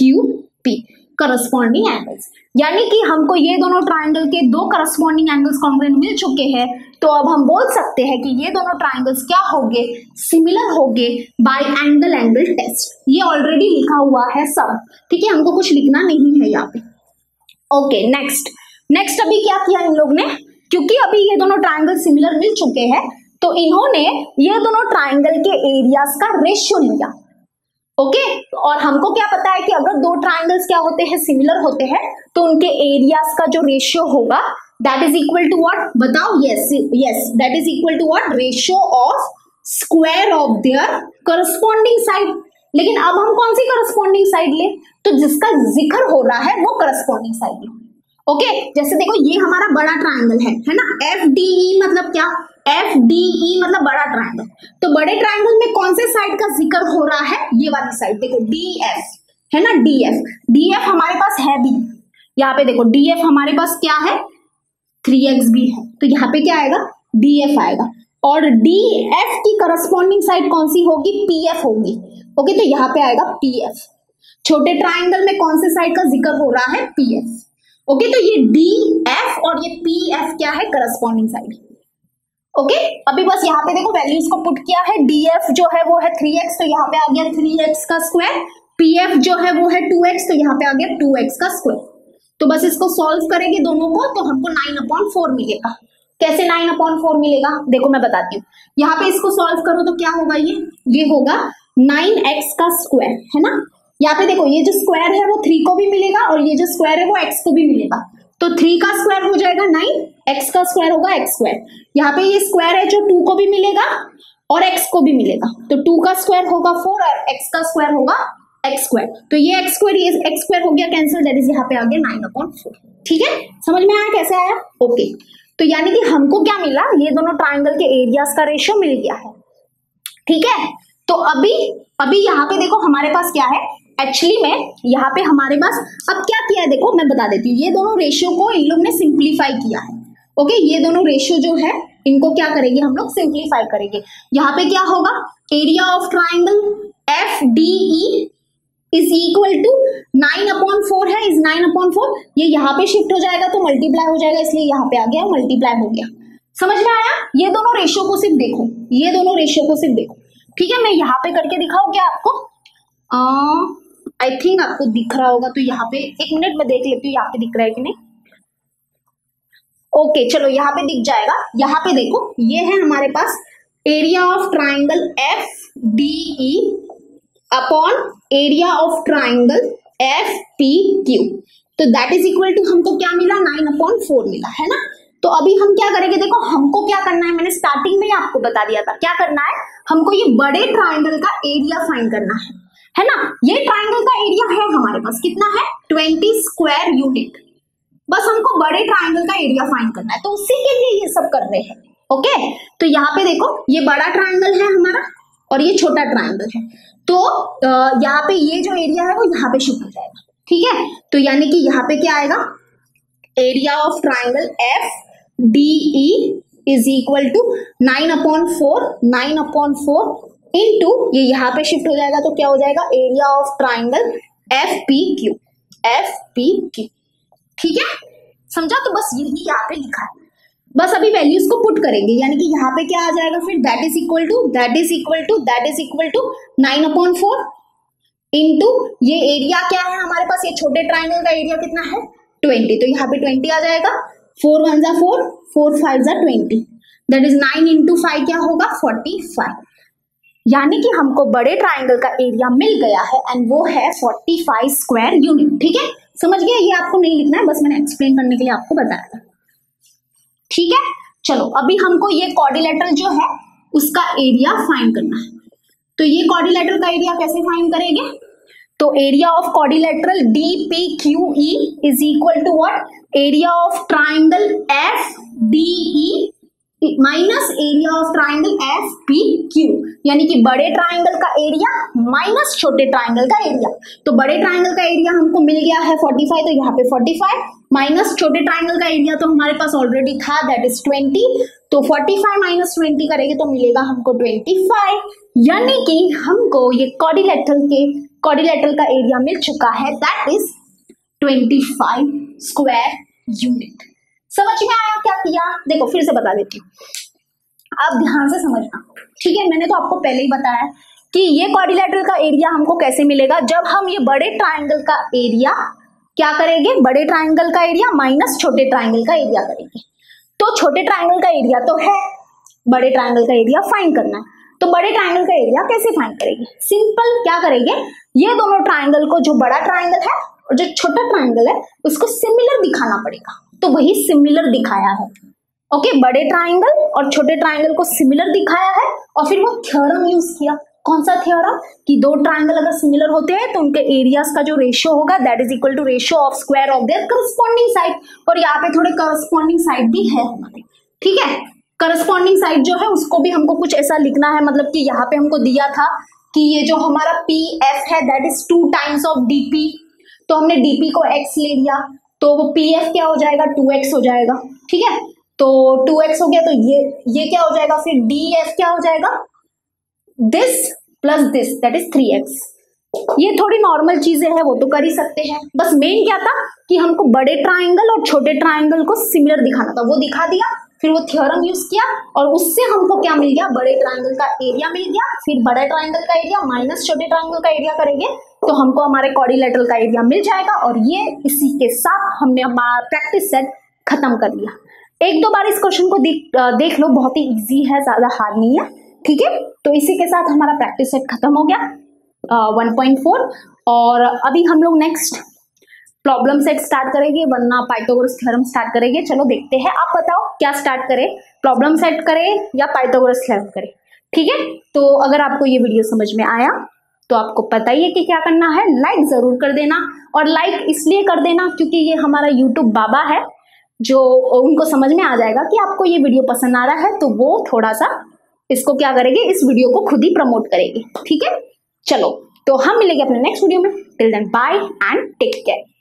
Q P corresponding angles, यानी कि हमको ये दोनों ट्राइंगल के दो करस्पॉन्डिंग एंगल्स कॉन्ग्रेंट मिल चुके हैं, तो अब हम बोल सकते हैं कि ये दोनों ट्राइंगल्स क्या होंगे, सिमिलर होंगे बाय एंगल एंगल टेस्ट। ये ऑलरेडी लिखा हुआ है सब, ठीक है, हमको कुछ लिखना नहीं है यहाँ पे। ओके, नेक्स्ट अभी क्या किया इन लोग ने, क्योंकि अभी ये दोनों ट्राइंगल सिमिलर मिल चुके हैं, तो इन्होंने ये दोनों ट्राइंगल के एरियाज का रेशियो लिया। ओके, और हमको क्या पता है कि अगर दो ट्राइंगल्स क्या होते हैं, सिमिलर होते हैं, तो उनके एरियाज का जो रेशियो होगा that is equal to what, बताओ, yes that is equal to what, ratio of square of their corresponding side. लेकिन अब हम कौन सी करस्पॉन्डिंग साइड ले, तो जिसका जिक्र हो रहा है वो करस्पॉन्डिंग साइड ले। ओके, जैसे देखो ये हमारा बड़ा ट्राइंगल है ना, एफ डी ई मतलब क्या, एफ डी ई मतलब बड़ा ट्राइंगल, तो बड़े ट्राइंगल में कौन से साइड का जिक्र हो रहा है, ये वाली साइड, देखो डी एफ है ना, डी एफ हमारे पास है भी, यहाँ पे देखो डी एफ हमारे पास क्या है, 3x भी है, तो यहाँ पे क्या आएगा, डी एफ आएगा, और डी एफ की करस्पॉन्डिंग साइड कौन सी होगी, पी एफ होगी। ओके, तो यहाँ पे आएगा पी एफ। छोटे ट्राइंगल में कौन से साइड का जिक्र हो रहा है, पी एफ। ओके, तो ये डी एफ और ये पी एफ क्या है, करस्पॉन्डिंग साइड। ओके, अभी बस यहाँ पे देखो वैल्यूज को पुट किया है, डी एफ जो है वो है 3x, तो यहाँ पे आ गया 3x का स्क्वायर, पी एफ जो है वो है 2x, तो यहाँ पे आ गया 2x का स्क्वायर। तो बस इसको सॉल्व करेंगे दोनों को, तो हमको 9/4 मिलेगा। कैसे 9/4 मिलेगा, देखो मैं बताती हूँ, यहाँ पे इसको सॉल्व करो तो क्या होगा, ये होगा 9x का स्क्वायर, है ना, यहाँ पे देखो ये जो स्क्वायर है वो 3 को भी मिलेगा और ये जो स्क्वायर है वो x को भी मिलेगा, तो 3 का स्क्वायर हो जाएगा 9, x का स्क्वायर होगा x स्क्वायर। यहाँ पे ये स्क्वायर है जो 2 को भी मिलेगा और x को भी मिलेगा, तो 2 का स्क्वायर होगा 4 और x का स्क्वायर होगा x स्क्वायर, तो ये x स्क्वायर हो गया कैंसिल, दैट इज यहाँ पे आ गया 9/4। ठीक है, समझ में आया कैसे आया, ओके, तो यानी कि हमको क्या मिला, ये दोनों ट्राइंगल के एरियाज का रेशियो मिल गया है। ठीक है, तो अभी यहाँ पे देखो हमारे पास क्या है, एक्चुअली में यहाँ पे हमारे पास अब क्या किया है, देखो मैं बता देती हूँ, ये दोनों रेशियो को इन लोग ने सिंप्लीफाई किया है। ओके, ये दोनों रेशियो जो है इनको क्या करेंगे हम लोग, सिंप्लीफाई करेंगे। यहाँ पे क्या होगा, area of triangle F D E is equal to 9/4 है, इज 9/4, ये यहाँ पे शिफ्ट हो जाएगा तो मल्टीप्लाई हो जाएगा, इसलिए यहाँ पे आ गया मल्टीप्लाई हो गया। समझ में आया? ये दोनों रेशियो को सिर्फ देखो, ये दोनों रेशियो को सिर्फ देखो, ठीक है। मैं यहाँ पे करके दिखाऊं क्या आपको, आई थिंक आपको दिख रहा होगा, तो यहाँ पे एक मिनट में देख लेती हूँ यहाँ पे दिख रहा है कि नहीं। ओके चलो यहाँ पे दिख जाएगा। यहाँ पे देखो, ये है हमारे पास area of triangle F D E upon area of triangle F P Q, तो दैट इज इक्वल टू हमको क्या मिला, 9/4 मिला, है ना। तो अभी हम क्या करेंगे, देखो हमको क्या करना है, मैंने स्टार्टिंग में आपको बता दिया था क्या करना है, हमको ये बड़े ट्राइंगल का एरिया फाइंड करना है ना। ये ट्राइंगल का एरिया है हमारे पास कितना है, 20 स्क्वायर यूनिट। बस हमको बड़े ट्राइंगल का एरिया फाइंड करना है, तो उसी के लिए ये सब कर रहे हैं। ओके तो यहाँ पे देखो, ये बड़ा ट्राइंगल है हमारा और ये छोटा ट्राइंगल है, तो यहाँ पे ये जो एरिया है वो यहाँ पे शिफ्ट हो जाएगा, ठीक है। तो यानी कि यहाँ पे क्या आएगा, area of triangle F D E is equal to 9/4 into ये यहाँ पे शिफ्ट हो जाएगा तो क्या हो जाएगा, area of triangle F P Q, ठीक है। समझा? तो बस यही यहाँ पे लिखा है, बस अभी वैल्यूज को पुट करेंगे, यानी कि यहाँ पे क्या आ जाएगा फिर, that is equal to 9/4 into ये एरिया क्या है हमारे पास, ये छोटे ट्राइंगल का एरिया कितना है 20, तो यहाँ पे 20 आ जाएगा, 4 1 4, 4 5 20, दैट इज 9 × 5 क्या होगा 45, यानी कि हमको बड़े ट्राइंगल का एरिया मिल गया है एंड वो है 45 स्क्वायर यूनिट, ठीक है। समझ गया? ये आपको नहीं लिखना है, बस मैंने एक्सप्लेन करने के लिए आपको बताया था, ठीक है। चलो अभी हमको ये क्वाड्रिलेटरल जो है उसका एरिया फाइंड करना है, तो ये क्वाड्रिलेटरल का एरिया कैसे फाइंड करेंगे, तो area of quadrilateral D P Q E is equal to what, area of triangle F D E minus area of triangle F P Q, यानी कि बड़े ट्राइंगल का एरिया माइनस छोटे ट्राइंगल का एरिया। तो बड़े ट्राइंगल का एरिया हमको मिल गया है 45, तो यहाँ पे 45 माइनस छोटे ट्राइंगल का एरिया तो हमारे पास ऑलरेडी था, दैट इज 20, तो 45 माइनस 20 करेंगे तो मिलेगा हमको 25, यानी कि हमको ये क्वाड्रिलेटरल का एरिया मिल चुका है, दैट इज 25 स्क्वायर यूनिट। समझ में आया क्या किया? देखो फिर से बता देती हूँ, आप ध्यान से समझना, ठीक है। मैंने तो आपको पहले ही बताया कि ये क्वाड्रिलेटरल का एरिया हमको कैसे मिलेगा, जब हम ये बड़े ट्राइंगल का एरिया क्या करेंगे, बड़े ट्राइंगल का एरिया माइनस छोटे ट्राइंगल का एरिया करेंगे। तो छोटे ट्राइंगल का एरिया तो है, बड़े ट्राइंगल का एरिया फाइंड करना है, तो बड़े ट्राइंगल का एरिया कैसे फाइंड करेंगे, सिंपल क्या करेंगे, ये दोनों ट्राइंगल को, जो बड़ा ट्राइंगल है और जो छोटा ट्राइंगल है उसको सिमिलर दिखाना पड़ेगा, तो वही सिमिलर दिखाया है। ओके बड़े ट्राइंगल और छोटे ट्राइंगल को सिमिलर दिखाया है, और फिर वो थ्योरम यूज किया, कौन सा थ्योरम, कि दो ट्राइंगल अगर सिमिलर होते हैं तो उनके एरियाज का जो रेशियो होगा, that is equal to ratio of square of their corresponding side, और यहाँ पे थोड़े करस्पॉन्डिंग साइड भी है हमारे, ठीक है। करस्पॉन्डिंग साइड जो है उसको भी हमको कुछ ऐसा लिखना है, मतलब कि यहाँ पे हमको दिया था कि ये जो हमारा पी एफ है that is 2 times of D P, तो हमने डी पी को x ले लिया, तो वो पी एफ क्या हो जाएगा 2x हो जाएगा, ठीक है। तो 2x हो गया, तो ये क्या हो जाएगा फिर, डी एफ क्या हो जाएगा this plus this, that is 3x। ये थोड़ी नॉर्मल चीजें हैं, वो तो कर ही सकते हैं, बस मेन क्या था कि हमको बड़े ट्राइंगल और छोटे ट्राइंगल को सिमिलर दिखाना था, वो दिखा दिया, फिर वो थ्योरम यूज किया और उससे हमको क्या मिल गया, बड़े ट्राइंगल का एरिया मिल गया, फिर बड़ा ट्राइंगल का एरिया माइनस छोटे ट्राइंगल का एरिया करेंगे तो हमको हमारे क्वाड्रिलेटरल का एरिया मिल जाएगा। और ये इसी के साथ हमने हमारा प्रैक्टिस सेट खत्म कर लिया। एक दो बार इस क्वेश्चन को देख लो, बहुत ही ईजी है, ज्यादा हार्ड नहीं है, ठीक है। तो इसी के साथ हमारा प्रैक्टिस सेट खत्म हो गया 1.4, और अभी हम लोग नेक्स्ट प्रॉब्लम सेट स्टार्ट करेंगे, वरना पाइथागोरस थ्योरम स्टार्ट करेंगे। चलो देखते हैं, आप बताओ क्या स्टार्ट करें, प्रॉब्लम सेट करें या पाइथागोरस थ्योरम करें, ठीक है। तो अगर आपको ये वीडियो समझ में आया तो आपको पता ही है कि क्या करना है, लाइक जरूर कर देना, और लाइक इसलिए कर देना क्योंकि ये हमारा यूट्यूब बाबा है जो उनको समझ में आ जाएगा कि आपको ये वीडियो पसंद आ रहा है, तो वो थोड़ा सा इसको क्या करेंगे, इस वीडियो को खुद ही प्रमोट करेंगे, ठीक है। चलो तो हम मिलेंगे अपने नेक्स्ट वीडियो में, till then bye and take care.